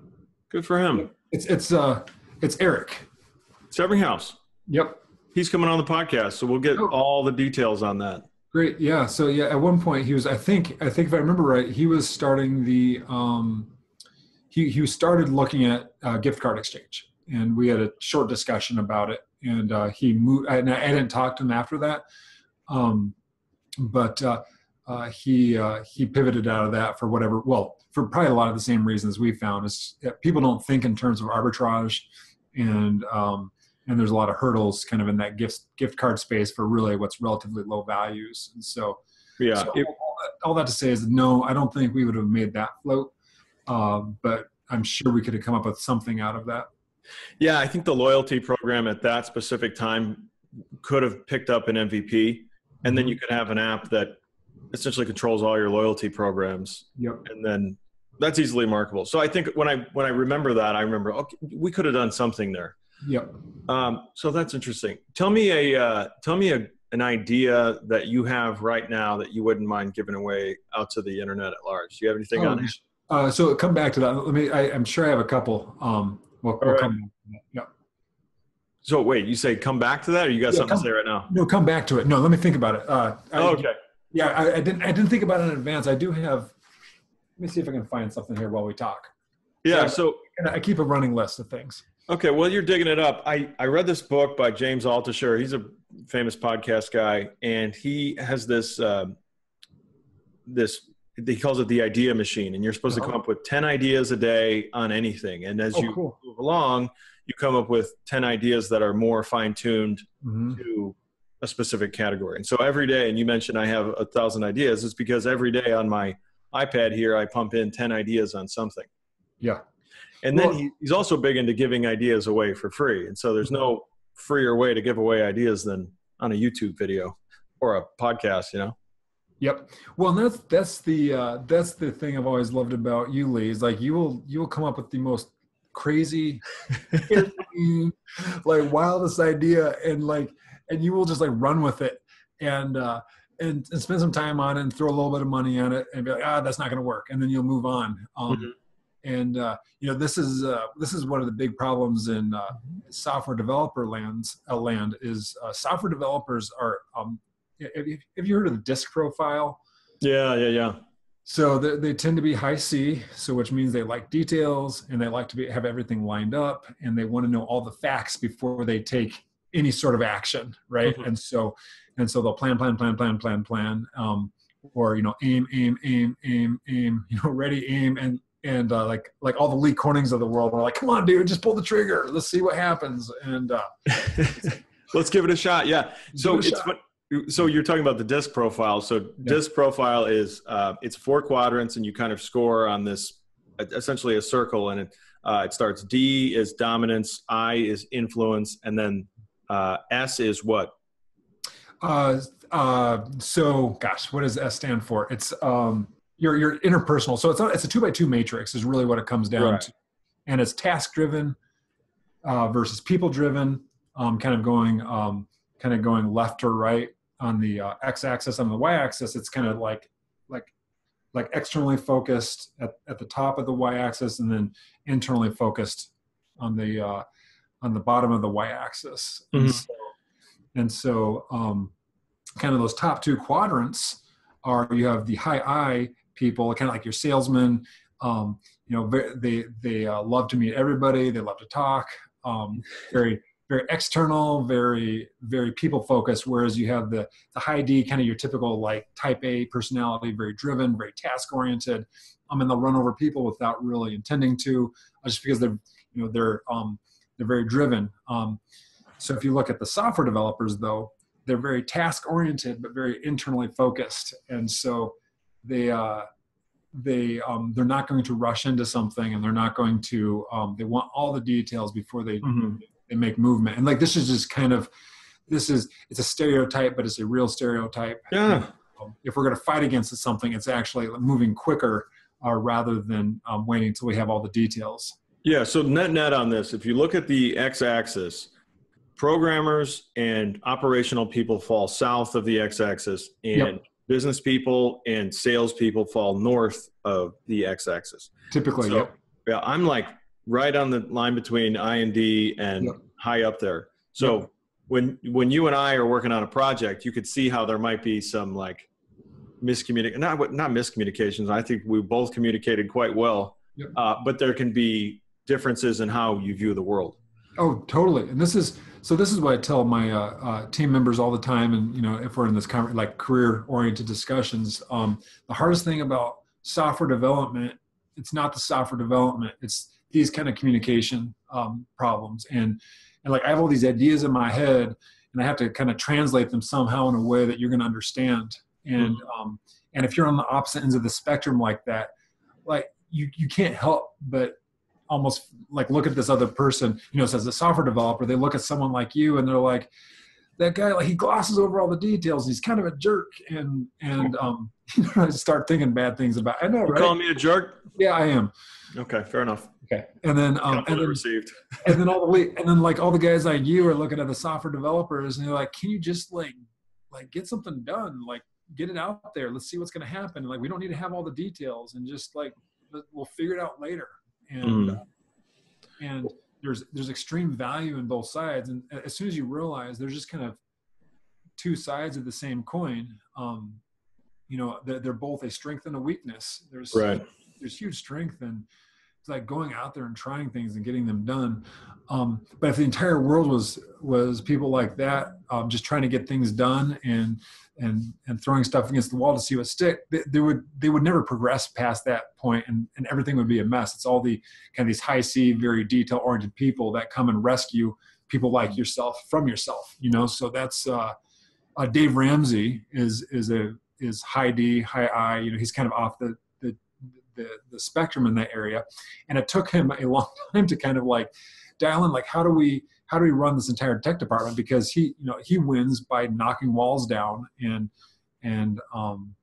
good for him. It's it's uh it's Eric Severinghausen. Yep. He's coming on the podcast, so we'll get oh. all the details on that. Great, yeah. So yeah, at one point he was, I think, I think if I remember right, he was starting the, um, he he started looking at uh, gift card exchange, and we had a short discussion about it. And uh, he moved, I, and I didn't talk to him after that, um, but uh, uh, he uh, he pivoted out of that for whatever. Well, for probably a lot of the same reasons we found is that people don't think in terms of arbitrage, and um, and there's a lot of hurdles kind of in that gift gift card space for really what's relatively low values. And so, yeah, so it, all, that, all that to say is no, I don't think we would have made that float, uh, but I'm sure we could have come up with something out of that. Yeah, I think the loyalty program at that specific time could have picked up an M V P, and then you could have an app that essentially controls all your loyalty programs. Yep. And then that's easily marketable. So I think when I, when I remember that, I remember, okay, we could have done something there. Yep. Um, so that's interesting. Tell me a uh, tell me a an idea that you have right now that you wouldn't mind giving away out to the internet at large? Do you have anything oh, on it? Uh, so come back to that. Let me, I, I'm sure I have a couple. Um, we'll, we'll right. come back to that. Yeah. So wait, you say come back to that, or you got yeah, something come, to say right now? No, come back to it. No, let me think about it. Uh, I, oh, okay. Yeah, I, I didn't. I didn't think about it in advance. I do have. Let me see if I can find something here while we talk. Yeah. yeah so I keep a running list of things. Okay. Well, you're digging it up. I I read this book by James Altucher. He's a famous podcast guy, and he has this uh, this. He calls it the idea machine, and you're supposed oh. to come up with ten ideas a day on anything. And as oh, you cool. move along, you come up with ten ideas that are more fine tuned mm-hmm. to a specific category. And so every day, and you mentioned I have a thousand ideas, it's because every day on my iPad here, I pump in ten ideas on something. Yeah. And well, then he, he's also big into giving ideas away for free. And so there's no freer way to give away ideas than on a YouTube video or a podcast, you know? Yep. Well, that's that's the uh, that's the thing I've always loved about you, Lee. Is like you will you will come up with the most crazy, like wildest idea, and like and you will just like run with it, and uh, and and spend some time on it, and throw a little bit of money on it, and be like, ah, that's not going to work, and then you'll move on. Um, mm-hmm. And uh, you know, this is uh, this is one of the big problems in uh, software developer lands. Uh, land is uh, software developers are. Um, Have you, have you heard of the DISC profile? Yeah, yeah, yeah. So they, they tend to be high C, so which means they like details and they like to be, have everything lined up, and they want to know all the facts before they take any sort of action, right? Mm-hmm. And so, and so they'll plan, plan, plan, plan, plan, plan, um, or you know, aim, aim, aim, aim, aim. You know, ready, aim, and and uh, like like all the Lee Cornings of the world are like, come on, dude, just pull the trigger. Let's see what happens, and uh, let's give it a shot. Yeah. So it's. Shot. So you're talking about the DISC profile. So yeah. DISC profile is, uh, it's four quadrants, and you kind of score on this, essentially a circle, and it, uh, it starts D is dominance, I is influence, and then uh, S is what? Uh, uh, so, gosh, what does S stand for? It's um, your, your interpersonal. So it's, not, it's a two by two matrix is really what it comes down right. to. And it's task-driven uh, versus people-driven, um, kind of going um, kind of going left or right. On the uh, x-axis, on the y-axis, it's kind of like, like, like externally focused at, at the top of the y-axis, and then internally focused on the uh, on the bottom of the y-axis. Mm-hmm. And so, and so um, kind of those top two quadrants are you have the high I people, kind of like your salesman. Um, you know, they they uh, love to meet everybody. They love to talk. Um, very. Very external, very, very people focused. Whereas you have the, the high D, kind of your typical like type A personality, very driven, very task oriented. Um, and they'll run over people without really intending to, just because they're, you know, they're, um, they're very driven. Um, so if you look at the software developers though, they're very task oriented, but very internally focused. And so they, uh, they, um, they're not going to rush into something, and they're not going to, um, they want all the details before they, mm-hmm. they make movement. And like, this is just kind of, this is, it's a stereotype, but it's a real stereotype. Yeah. If we're going to fight against something, it's actually moving quicker uh, rather than um, waiting until we have all the details. Yeah. So net net on this, if you look at the x-axis, programmers and operational people fall south of the x-axis, and yep. business people and salespeople fall north of the x-axis. Typically. So, yep. Yeah. I'm like, right on the line between I and D, and yep. high up there. So yep. when when you and I are working on a project, you could see how there might be some like miscommunication, not, not miscommunications. I think we both communicated quite well, yep. uh, but there can be differences in how you view the world. Oh, totally. And this is, so this is what I tell my uh, uh, team members all the time. And, you know, if we're in this kind of like career oriented discussions, um, the hardest thing about software development, it's not the software development. It's, these kind of communication um, problems. And, and like, I have all these ideas in my head, and I have to kind of translate them somehow in a way that you're going to understand. And, mm-hmm. um, and if you're on the opposite ends of the spectrum like that, like you, you can't help, but almost like look at this other person, you know, so as a software developer, they look at someone like you and they're like, that guy, like he glosses over all the details. He's kind of a jerk. And, and, um, you know, I start thinking bad things about, I know, right? You calling me a jerk? Yeah, I am. Okay. Fair enough. Okay. And then, um, and then, received. and then all the, and then like all the guys like you are looking at the software developers, and they're like, can you just like like get something done, like get it out there. Let's see what's going to happen. Like, we don't need to have all the details, and just like, we'll figure it out later. And, mm. uh, and there's, there's extreme value in both sides. And as soon as you realize there's just kind of two sides of the same coin, um, you know, they're, they're both a strength and a weakness. There's, right. there's huge strength in like going out there and trying things and getting them done. Um, but if the entire world was, was people like that, um, just trying to get things done and, and, and throwing stuff against the wall to see what stick, they, they would, they would never progress past that point, and, and everything would be a mess. It's all the kind of these high C, very detail oriented people that come and rescue people like yourself from yourself, you know? So that's, uh, uh Dave Ramsey is, is a, is high D, high I, you know, he's kind of off the, The, the spectrum in that area. And it took him a long time to kind of like dial in, like, how do we, how do we run this entire tech department? Because he, you know, he wins by knocking walls down, and, and, um,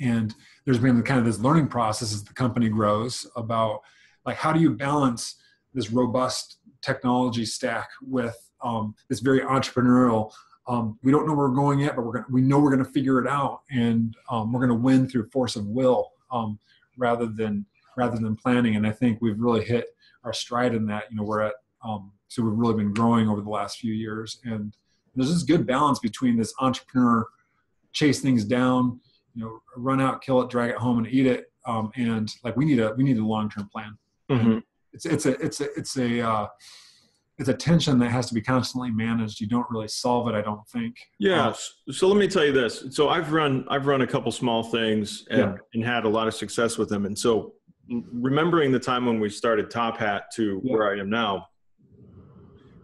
and there's been kind of this learning process as the company grows about like, how do you balance this robust technology stack with, um, this very entrepreneurial, um, we don't know where we're going yet, but we're gonna, we know we're going to figure it out, and, um, we're going to win through force of will. Um, rather than, rather than planning. And I think we've really hit our stride in that, you know, we're at, um, so we've really been growing over the last few years, and there's this good balance between this entrepreneur, chase things down, you know, run out, kill it, drag it home and eat it. Um, and like, we need a, we need a long-term plan. Mm-hmm. It's, it's a, it's a, it's a, uh, it's a tension that has to be constantly managed. You don't really solve it, I don't think. Yeah. Um, so let me tell you this. So I've run, I've run a couple small things and, yeah. and had a lot of success with them. And so remembering the time when we started Top Hat to yeah. where I am now,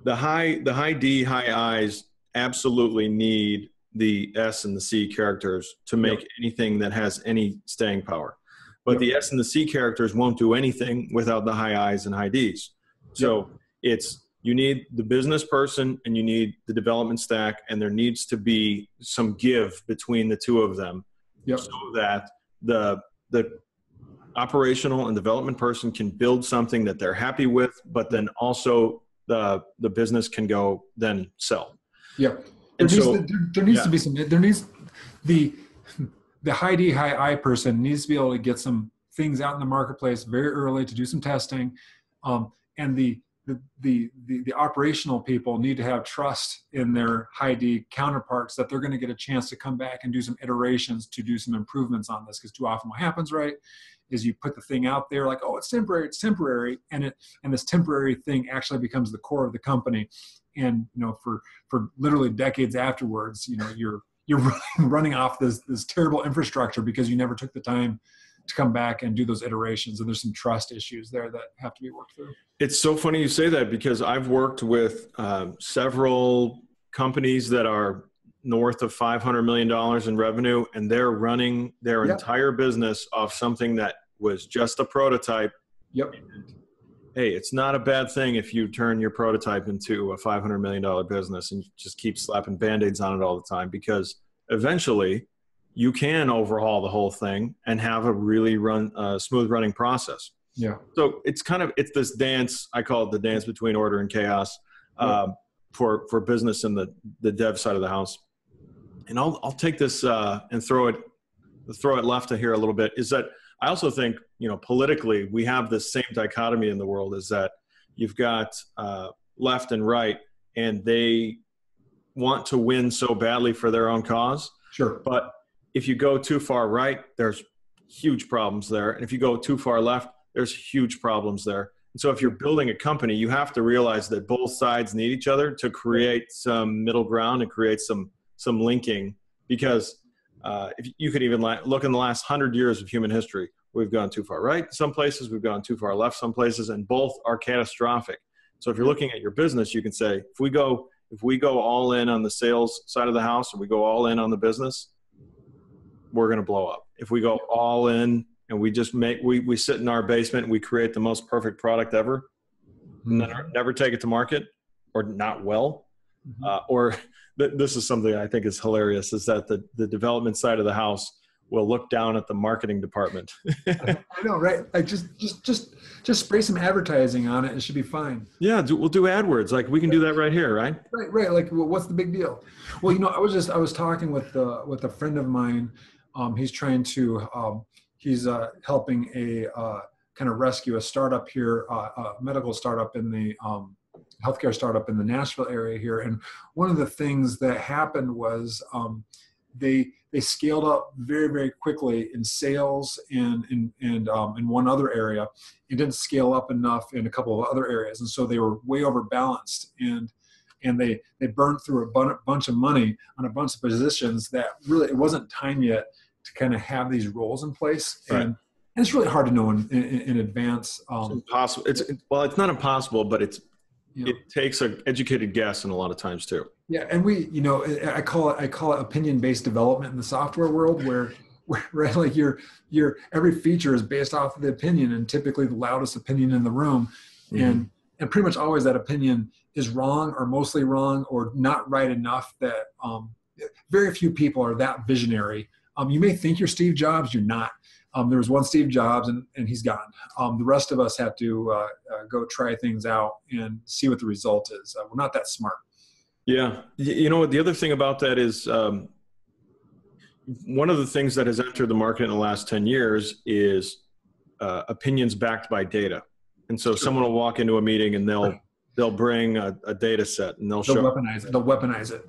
the high, the high D, high I's absolutely need the S and the C characters to make yep. anything that has any staying power. But yep. the S and the C characters won't do anything without the high I's and high D's. So yep. it's, you need the business person and you need the development stack, and there needs to be some give between the two of them yep. so that the, the operational and development person can build something that they're happy with, but then also the, the business can go then sell. Yeah. There needs, so, to, there, there needs yeah. to be some, there needs the, the high D, high I person needs to be able to get some things out in the marketplace very early to do some testing. Um, and the, The, the, the, the operational people need to have trust in their high D counterparts that they're going to get a chance to come back and do some iterations to do some improvements on this. Because too often what happens, right, is you put the thing out there like, oh, it's temporary, it's temporary. And it, and this temporary thing actually becomes the core of the company. And, you know, for, for literally decades afterwards, you know, you're, you're running off this, this terrible infrastructure because you never took the time to come back and do those iterations. And there's some trust issues there that have to be worked through. It's so funny you say that, because I've worked with um, several companies that are north of five hundred million dollars in revenue, and they're running their yep. entire business off something that was just a prototype. Yep. And, hey, it's not a bad thing if you turn your prototype into a five hundred million dollar business and you just keep slapping Band-Aids on it all the time, because eventually you can overhaul the whole thing and have a really run uh, smooth running process. Yeah. So it's kind of, it's this dance, I call it the dance between order and chaos uh, yeah. for, for business and the, the dev side of the house. And I'll, I'll take this uh, and throw it, throw it left to here a little bit, is that I also think, you know, politically we have this same dichotomy in the world, is that you've got uh, left and right, and they want to win so badly for their own cause. Sure. But if you go too far right, there's huge problems there. And if you go too far left, there's huge problems there. And so if you're building a company, you have to realize that both sides need each other to create some middle ground and create some, some linking. Because uh, if you could even look in the last hundred years of human history, we've gone too far right some places, we've gone too far left some places, and both are catastrophic. So if you're looking at your business, you can say, if we go, if we go all in on the sales side of the house, and we go all in on the business, we're going to blow up. If we go all in and we just make, we, we sit in our basement and we create the most perfect product ever, mm-hmm. never, never take it to market, or not well, mm-hmm. uh, or th this is something I think is hilarious, is that the, the development side of the house will look down at the marketing department. I know, right? Like just, just, just, just spray some advertising on it. It should be fine. Yeah, do, we'll do AdWords. Like we can do that right here, right? Right, right. Like, well, what's the big deal? Well, you know, I was just, I was talking with uh, with a friend of mine. Um, he's trying to, um, he's uh, helping a uh, kind of rescue a startup here, uh, a medical startup in the um, healthcare startup in the Nashville area here. And one of the things that happened was um, they they scaled up very, very quickly in sales and in and um, in one other area. It didn't scale up enough in a couple of other areas, and so they were way overbalanced, and and they they burned through a bunch of money on a bunch of positions that really it wasn't time yet to kind of have these roles in place. Right. And, and it's really hard to know in, in, in advance. Um, it's impossible. It's well, it's not impossible, but it's you know, it takes an educated guess, and a lot of times too. Yeah, and we, you know, I call it I call it opinion-based development in the software world, where, where right, like your your every feature is based off of the opinion, and typically the loudest opinion in the room, mm-hmm. and and pretty much always that opinion is wrong, or mostly wrong, or not right enough that um, very few people are that visionary. Um, you may think you're Steve Jobs, you're not. Um, there was one Steve Jobs, and, and he's gone. Um, the rest of us have to uh, uh, go try things out and see what the result is. Uh, we're not that smart. Yeah. You know what? The other thing about that is um, one of the things that has entered the market in the last ten years is uh, opinions backed by data. And so sure. someone will walk into a meeting and they'll, right. they'll bring a, a data set and they'll, they'll show weaponize it. They'll weaponize it.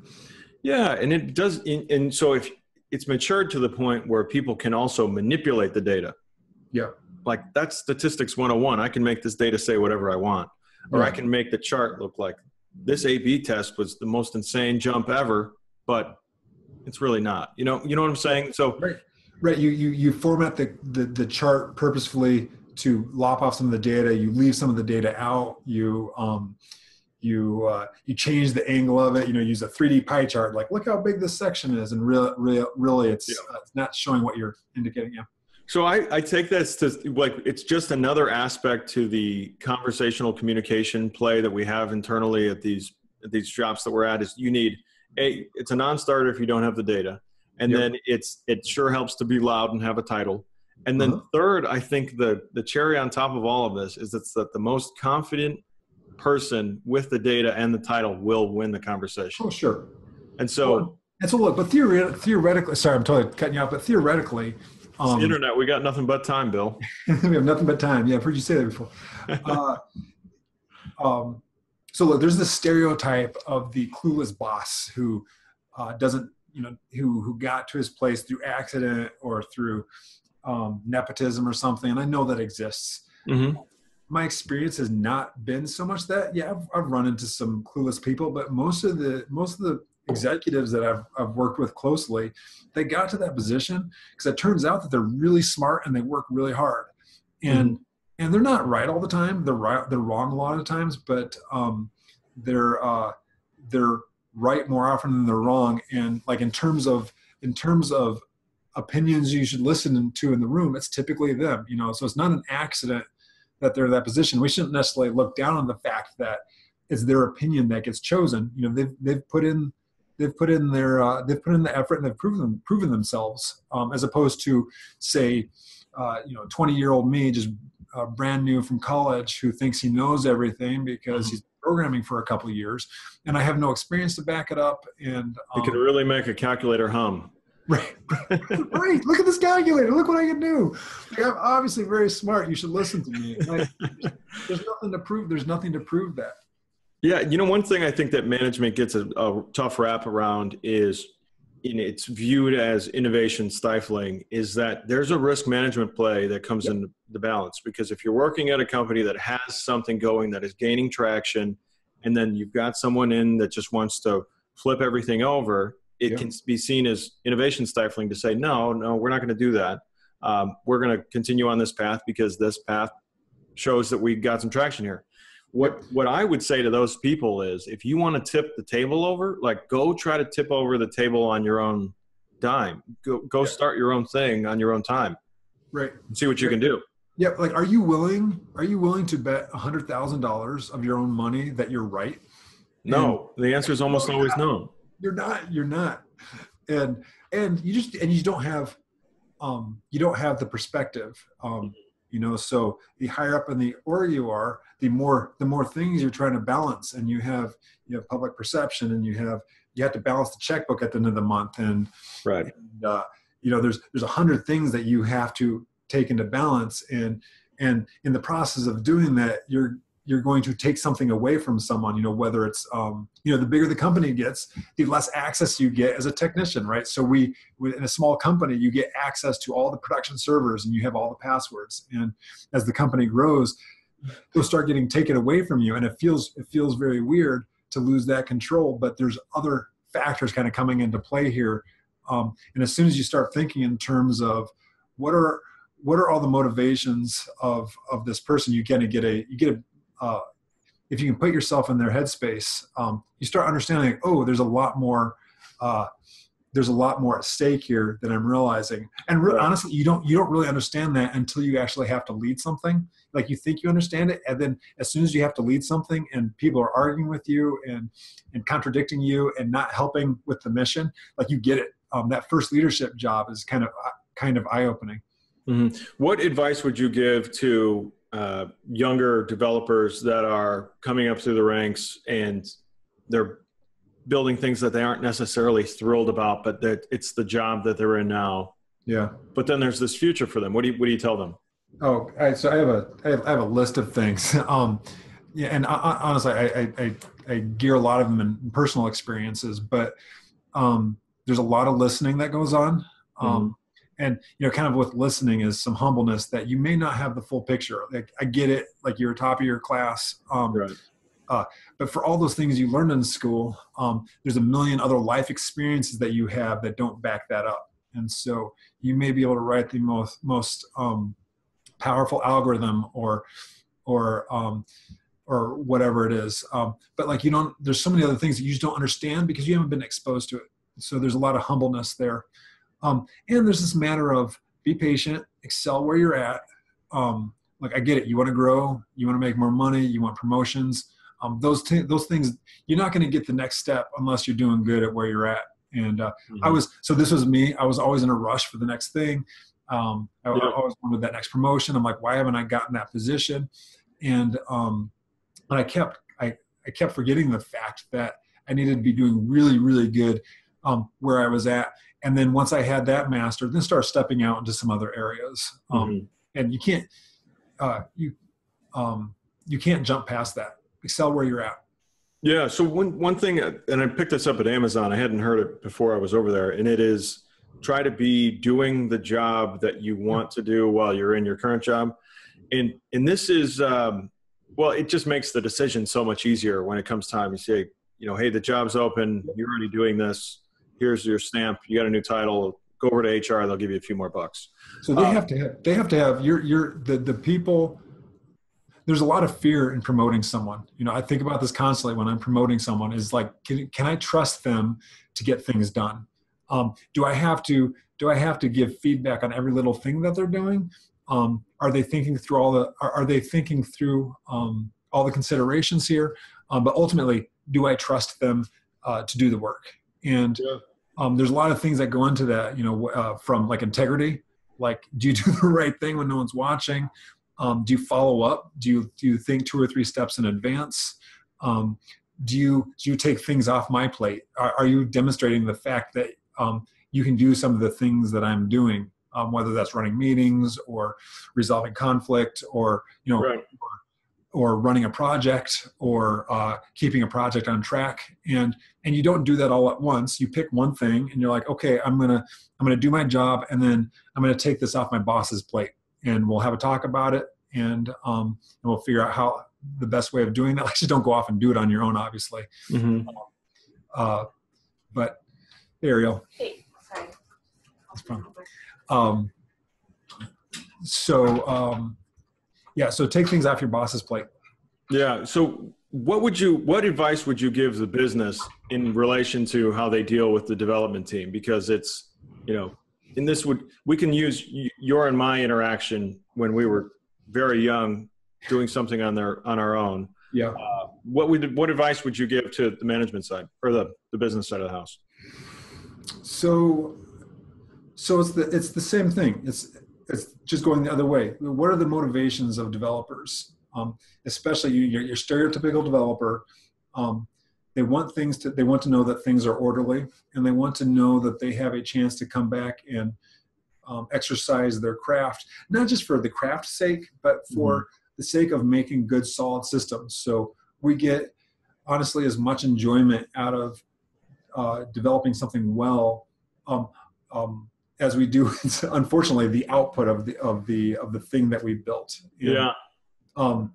Yeah. And it does. And, and so if it's matured to the point where people can also manipulate the data. Yeah. Like that's statistics one oh one. I can make this data say whatever I want, or yeah. I can make the chart look like this A B test was the most insane jump ever, but it's really not, you know, you know what I'm saying? So, right. right. You, you, you format the, the, the chart purposefully to lop off some of the data. You leave some of the data out. You, um, you, uh, you change the angle of it, you know, use a three D pie chart, like look how big this section is. And really, really, really it's, yeah. uh, it's not showing what you're indicating. Yeah. So I, I take this to like, it's just another aspect to the conversational communication play that we have internally at these, at these shops that we're at is you need a, it's a non-starter if you don't have the data. And yep. then it's, it sure helps to be loud and have a title. And then uh-huh. third, I think the, the cherry on top of all of this is it's that the most confident person with the data and the title will win the conversation. Oh, sure. And so. Well, and so look, but theoret- theoretically, sorry, I'm totally cutting you off, but theoretically, It's the um, internet. We got nothing but time, Bill. We have nothing but time. Yeah, I've heard you say that before. Uh, um, so look, there's this stereotype of the clueless boss who uh, doesn't, you know, who who got to his place through accident or through um, nepotism or something. And I know that exists. Mm-hmm. My experience has not been so much that. Yeah, I've, I've run into some clueless people, but most of the most of the executives that I've, I've worked with closely, they got to that position because it turns out that they're really smart and they work really hard, and mm-hmm. and they're not right all the time. They're right, they're wrong a lot of times, but um, they're uh, they're right more often than they're wrong. And like in terms of in terms of opinions you should listen to in the room, it's typically them. You know, so it's not an accident that they're in that position. We shouldn't necessarily look down on the fact that it's their opinion that gets chosen. You know, they've they've put in. They've put in their, uh, they've put in the effort and they've proven them, proven themselves, um, as opposed to, say, uh, you know, twenty year old me, just uh, brand new from college, who thinks he knows everything because mm-hmm. he's programming for a couple of years, and I have no experience to back it up. And um, it could really make a calculator hum. Right, right. Look at this calculator. Look what I can do. Like, I'm obviously very smart. You should listen to me. Like, there's nothing to prove. There's nothing to prove that. Yeah, you know, one thing I think that management gets a, a tough rap around is, in it's viewed as innovation stifling, is that there's a risk management play that comes yep. into the balance. Because if you're working at a company that has something going that is gaining traction, and then you've got someone in that just wants to flip everything over, it yep. can be seen as innovation stifling to say, no, no, we're not going to do that. Um, we're going to continue on this path because this path shows that we got some traction here. What what I would say to those people is, if you want to tip the table over, like go try to tip over the table on your own dime. Go go yeah. start your own thing on your own time. Right. And see what you right. can do. Yeah. Like, are you willing? Are you willing to bet a hundred thousand dollars of your own money that you're right? No. And the answer is almost always not. no. You're not. You're not. And and you just and you don't have um, you don't have the perspective, um, you know, so the higher up in the org you are, the more, the more things you're trying to balance, and you have, you have public perception, and you have, you have to balance the checkbook at the end of the month. And, right. and uh, you know, there's, there's a hundred things that you have to take into balance. And, and in the process of doing that, you're, you're going to take something away from someone, you know, whether it's, um, you know, the bigger the company gets, the less access you get as a technician, right? So we, in a small company, you get access to all the production servers and you have all the passwords. And as the company grows, they'll start getting taken away from you. And it feels, it feels very weird to lose that control, but there's other factors kind of coming into play here. Um, and as soon as you start thinking in terms of what are, what are all the motivations of, of this person, you kind of get a, you get a, Uh, if you can put yourself in their headspace, um, you start understanding, like, oh, there's a lot more, uh, there's a lot more at stake here than I'm realizing. And re- honestly, you don't, you don't really understand that until you actually have to lead something. Like, you think you understand it, and then as soon as you have to lead something, and people are arguing with you and and contradicting you and not helping with the mission, like, you get it. Um, that first leadership job is kind of kind of eye opening. Mm-hmm. What advice would you give to Uh, younger developers that are coming up through the ranks, and they're building things that they aren't necessarily thrilled about, but that it's the job that they're in now? Yeah. But then there's this future for them. What do you, what do you tell them? Oh, I, so I have a, I have, I have a list of things. Um, yeah. And I, I, honestly, I, I, I gear a lot of them in personal experiences, but um, there's a lot of listening that goes on. Um, mm-hmm. And, you know, kind of with listening is some humbleness that you may not have the full picture. Like, I get it. Like, you're top of your class. Um, right. uh, but for all those things you learned in school, um, there's a million other life experiences that you have that don't back that up. And so you may be able to write the most, most um, powerful algorithm or, or, um, or whatever it is. Um, but like, you don't, there's so many other things that you just don't understand because you haven't been exposed to it. So there's a lot of humbleness there. Um, and there's this matter of be patient, excel where you're at. Um, like, I get it. You want to grow, you want to make more money, you want promotions. Um, those, t- those things, you're not going to get the next step unless you're doing good at where you're at. And uh, mm-hmm. I was, so this was me. I was always in a rush for the next thing. Um, I, yeah. I always wanted that next promotion. I'm like, why haven't I gotten that position? And, um, and I kept, I, I kept forgetting the fact that I needed to be doing really, really good um, where I was at. And then once I had that mastered, then start stepping out into some other areas. Um, mm-hmm. And you can't, uh, you, um, you can't jump past that. Excel where you're at. Yeah. So one, one thing, and I picked this up at Amazon, I hadn't heard it before I was over there, and it is try to be doing the job that you want to do while you're in your current job. And, and this is, um, well, it just makes the decision so much easier when it comes time. You say, you know, hey, the job's open, you're already doing this, here's your stamp, you got a new title, go over to H R, they'll give you a few more bucks. So they um, have to have, they have to have your, your, the, the people, there's a lot of fear in promoting someone. You know, I think about this constantly when I'm promoting someone is like, can, can I trust them to get things done? Um, do I have to, do I have to give feedback on every little thing that they're doing? Um, are they thinking through all the, are, are they thinking through um, all the considerations here? Um, but ultimately, do I trust them uh, to do the work? And um, there's a lot of things that go into that, you know, uh, from like integrity, like, do you do the right thing when no one's watching? Um, do you follow up? Do you, do you think two or three steps in advance? Um, do you, do you take things off my plate? Are, are you demonstrating the fact that um, you can do some of the things that I'm doing, um, whether that's running meetings or resolving conflict or, you know, right. or running a project or uh, keeping a project on track. And, and you don't do that all at once. You pick one thing and you're like, okay, I'm going to, I'm going to do my job. And then I'm going to take this off my boss's plate, and we'll have a talk about it. And, um, and we'll figure out how the best way of doing that. Like, just don't go off and do it on your own, obviously. Mm-hmm. Uh, but Ariel, hey, sorry. That's fine. Um, so, um, Yeah. So take things off your boss's plate. Yeah. So what would you, what advice would you give the business in relation to how they deal with the development team? Because it's, you know, and this would, we can use your and my interaction when we were very young, doing something on their, on our own. Yeah. Uh, what would, what advice would you give to the management side or the, the business side of the house? So, So it's the it's the same thing. It's it's just going the other way. What are the motivations of developers? Um, especially you, your, your stereotypical developer. Um, they want things to they want to know that things are orderly, and they want to know that they have a chance to come back and um, exercise their craft, not just for the craft's sake, but for mm-hmm. the sake of making good, solid systems. So we get honestly as much enjoyment out of uh, developing something well. Um, um, as we do, unfortunately, the output of the, of the, of the thing that we built. You know? Yeah. Um,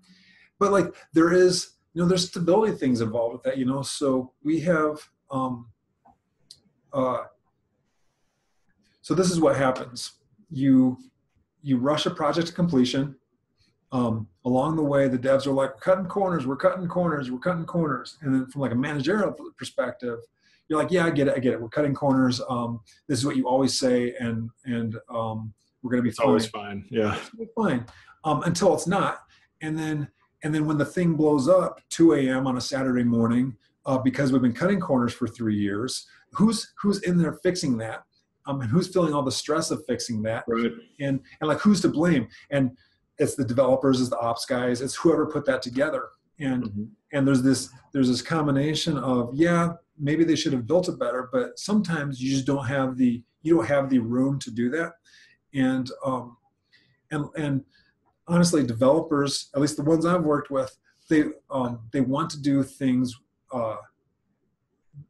but like there is, you know, there's stability things involved with that, you know, so we have, um, uh, so this is what happens. You, you rush a project to completion. Um, along the way, the devs are like, we're cutting corners, we're cutting corners, we're cutting corners. And then from like a managerial perspective, you're like, yeah, I get it. I get it. We're cutting corners. Um, this is what you always say. And, and, um, we're going to be fine. Always fine. Yeah. It's gonna be fine. Um, until it's not. And then, and then when the thing blows up two a.m. on a Saturday morning, uh, because we've been cutting corners for three years, who's, who's in there fixing that? Um, and who's feeling all the stress of fixing that? Right. And, and like, who's to blame? And it's the developers, it's the ops guys, it's whoever put that together. And, mm-hmm. and there's this, there's this combination of, yeah, maybe they should have built it better, but sometimes you just don't have the, you don't have the room to do that. And, um, and, and honestly, developers, at least the ones I've worked with, they, um, they want to do things, uh,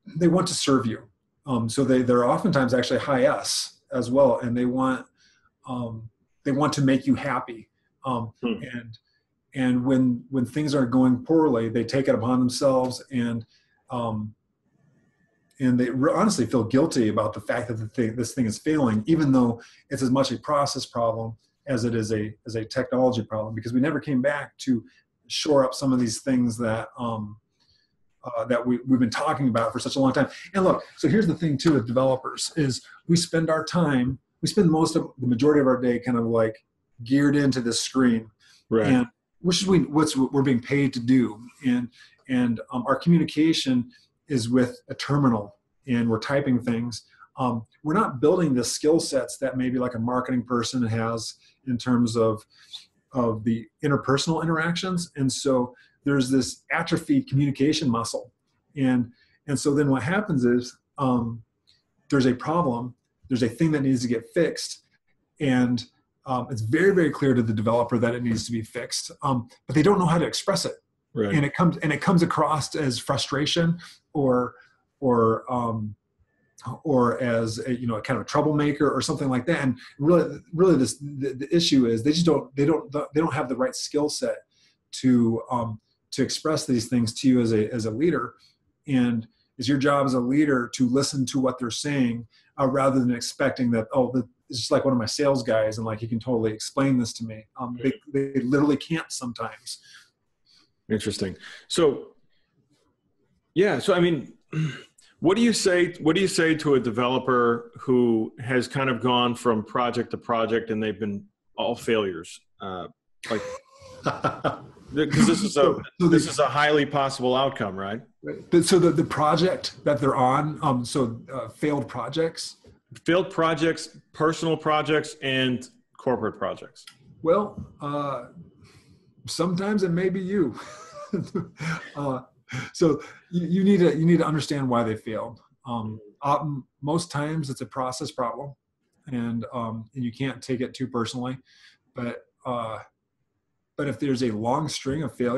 they want to serve you. Um, so they, they're oftentimes actually high S as well. And they want, um, they want to make you happy. Um, hmm. and, and when, when things are going poorly, they take it upon themselves and, um, and they honestly feel guilty about the fact that the thing, this thing is failing, even though it's as much a process problem as it is a as a technology problem, because we never came back to shore up some of these things that um, uh, that we, we've been talking about for such a long time. And look, so here's the thing too with developers is we spend our time, we spend most of the majority of our day kind of like geared into this screen, right? And which is we, what's we're being paid to do, and and um, our communication is with a terminal, and we're typing things. Um, we're not building the skill sets that maybe like a marketing person has in terms of of the interpersonal interactions. And so there's this atrophied communication muscle. And and so then what happens is um, there's a problem, there's a thing that needs to get fixed, and um, it's very, very clear to the developer that it needs to be fixed, um, but they don't know how to express it. Right. And it comes and it comes across as frustration, or, or, um, or as a, you know, a kind of a troublemaker or something like that. And really, really, this the, the issue is they just don't they don't they don't have the right skill set to um, to express these things to you as a as a leader. And it's your job as a leader to listen to what they're saying uh, rather than expecting that oh, the, it's just like one of my sales guys and like he can totally explain this to me. Um, they they literally can't sometimes. Interesting. So, yeah. So, I mean, what do you say, what do you say to a developer who has kind of gone from project to project and they've been all failures? Uh, like, because this is a, this is a highly possible outcome, right? So the, the project that they're on, um, so uh, failed projects, failed projects, personal projects, and corporate projects. Well, uh, sometimes it may be you. uh, so you, you need to you need to understand why they failed. Um, often, most times it's a process problem, and um, and you can't take it too personally. But uh, but if there's a long string of failures.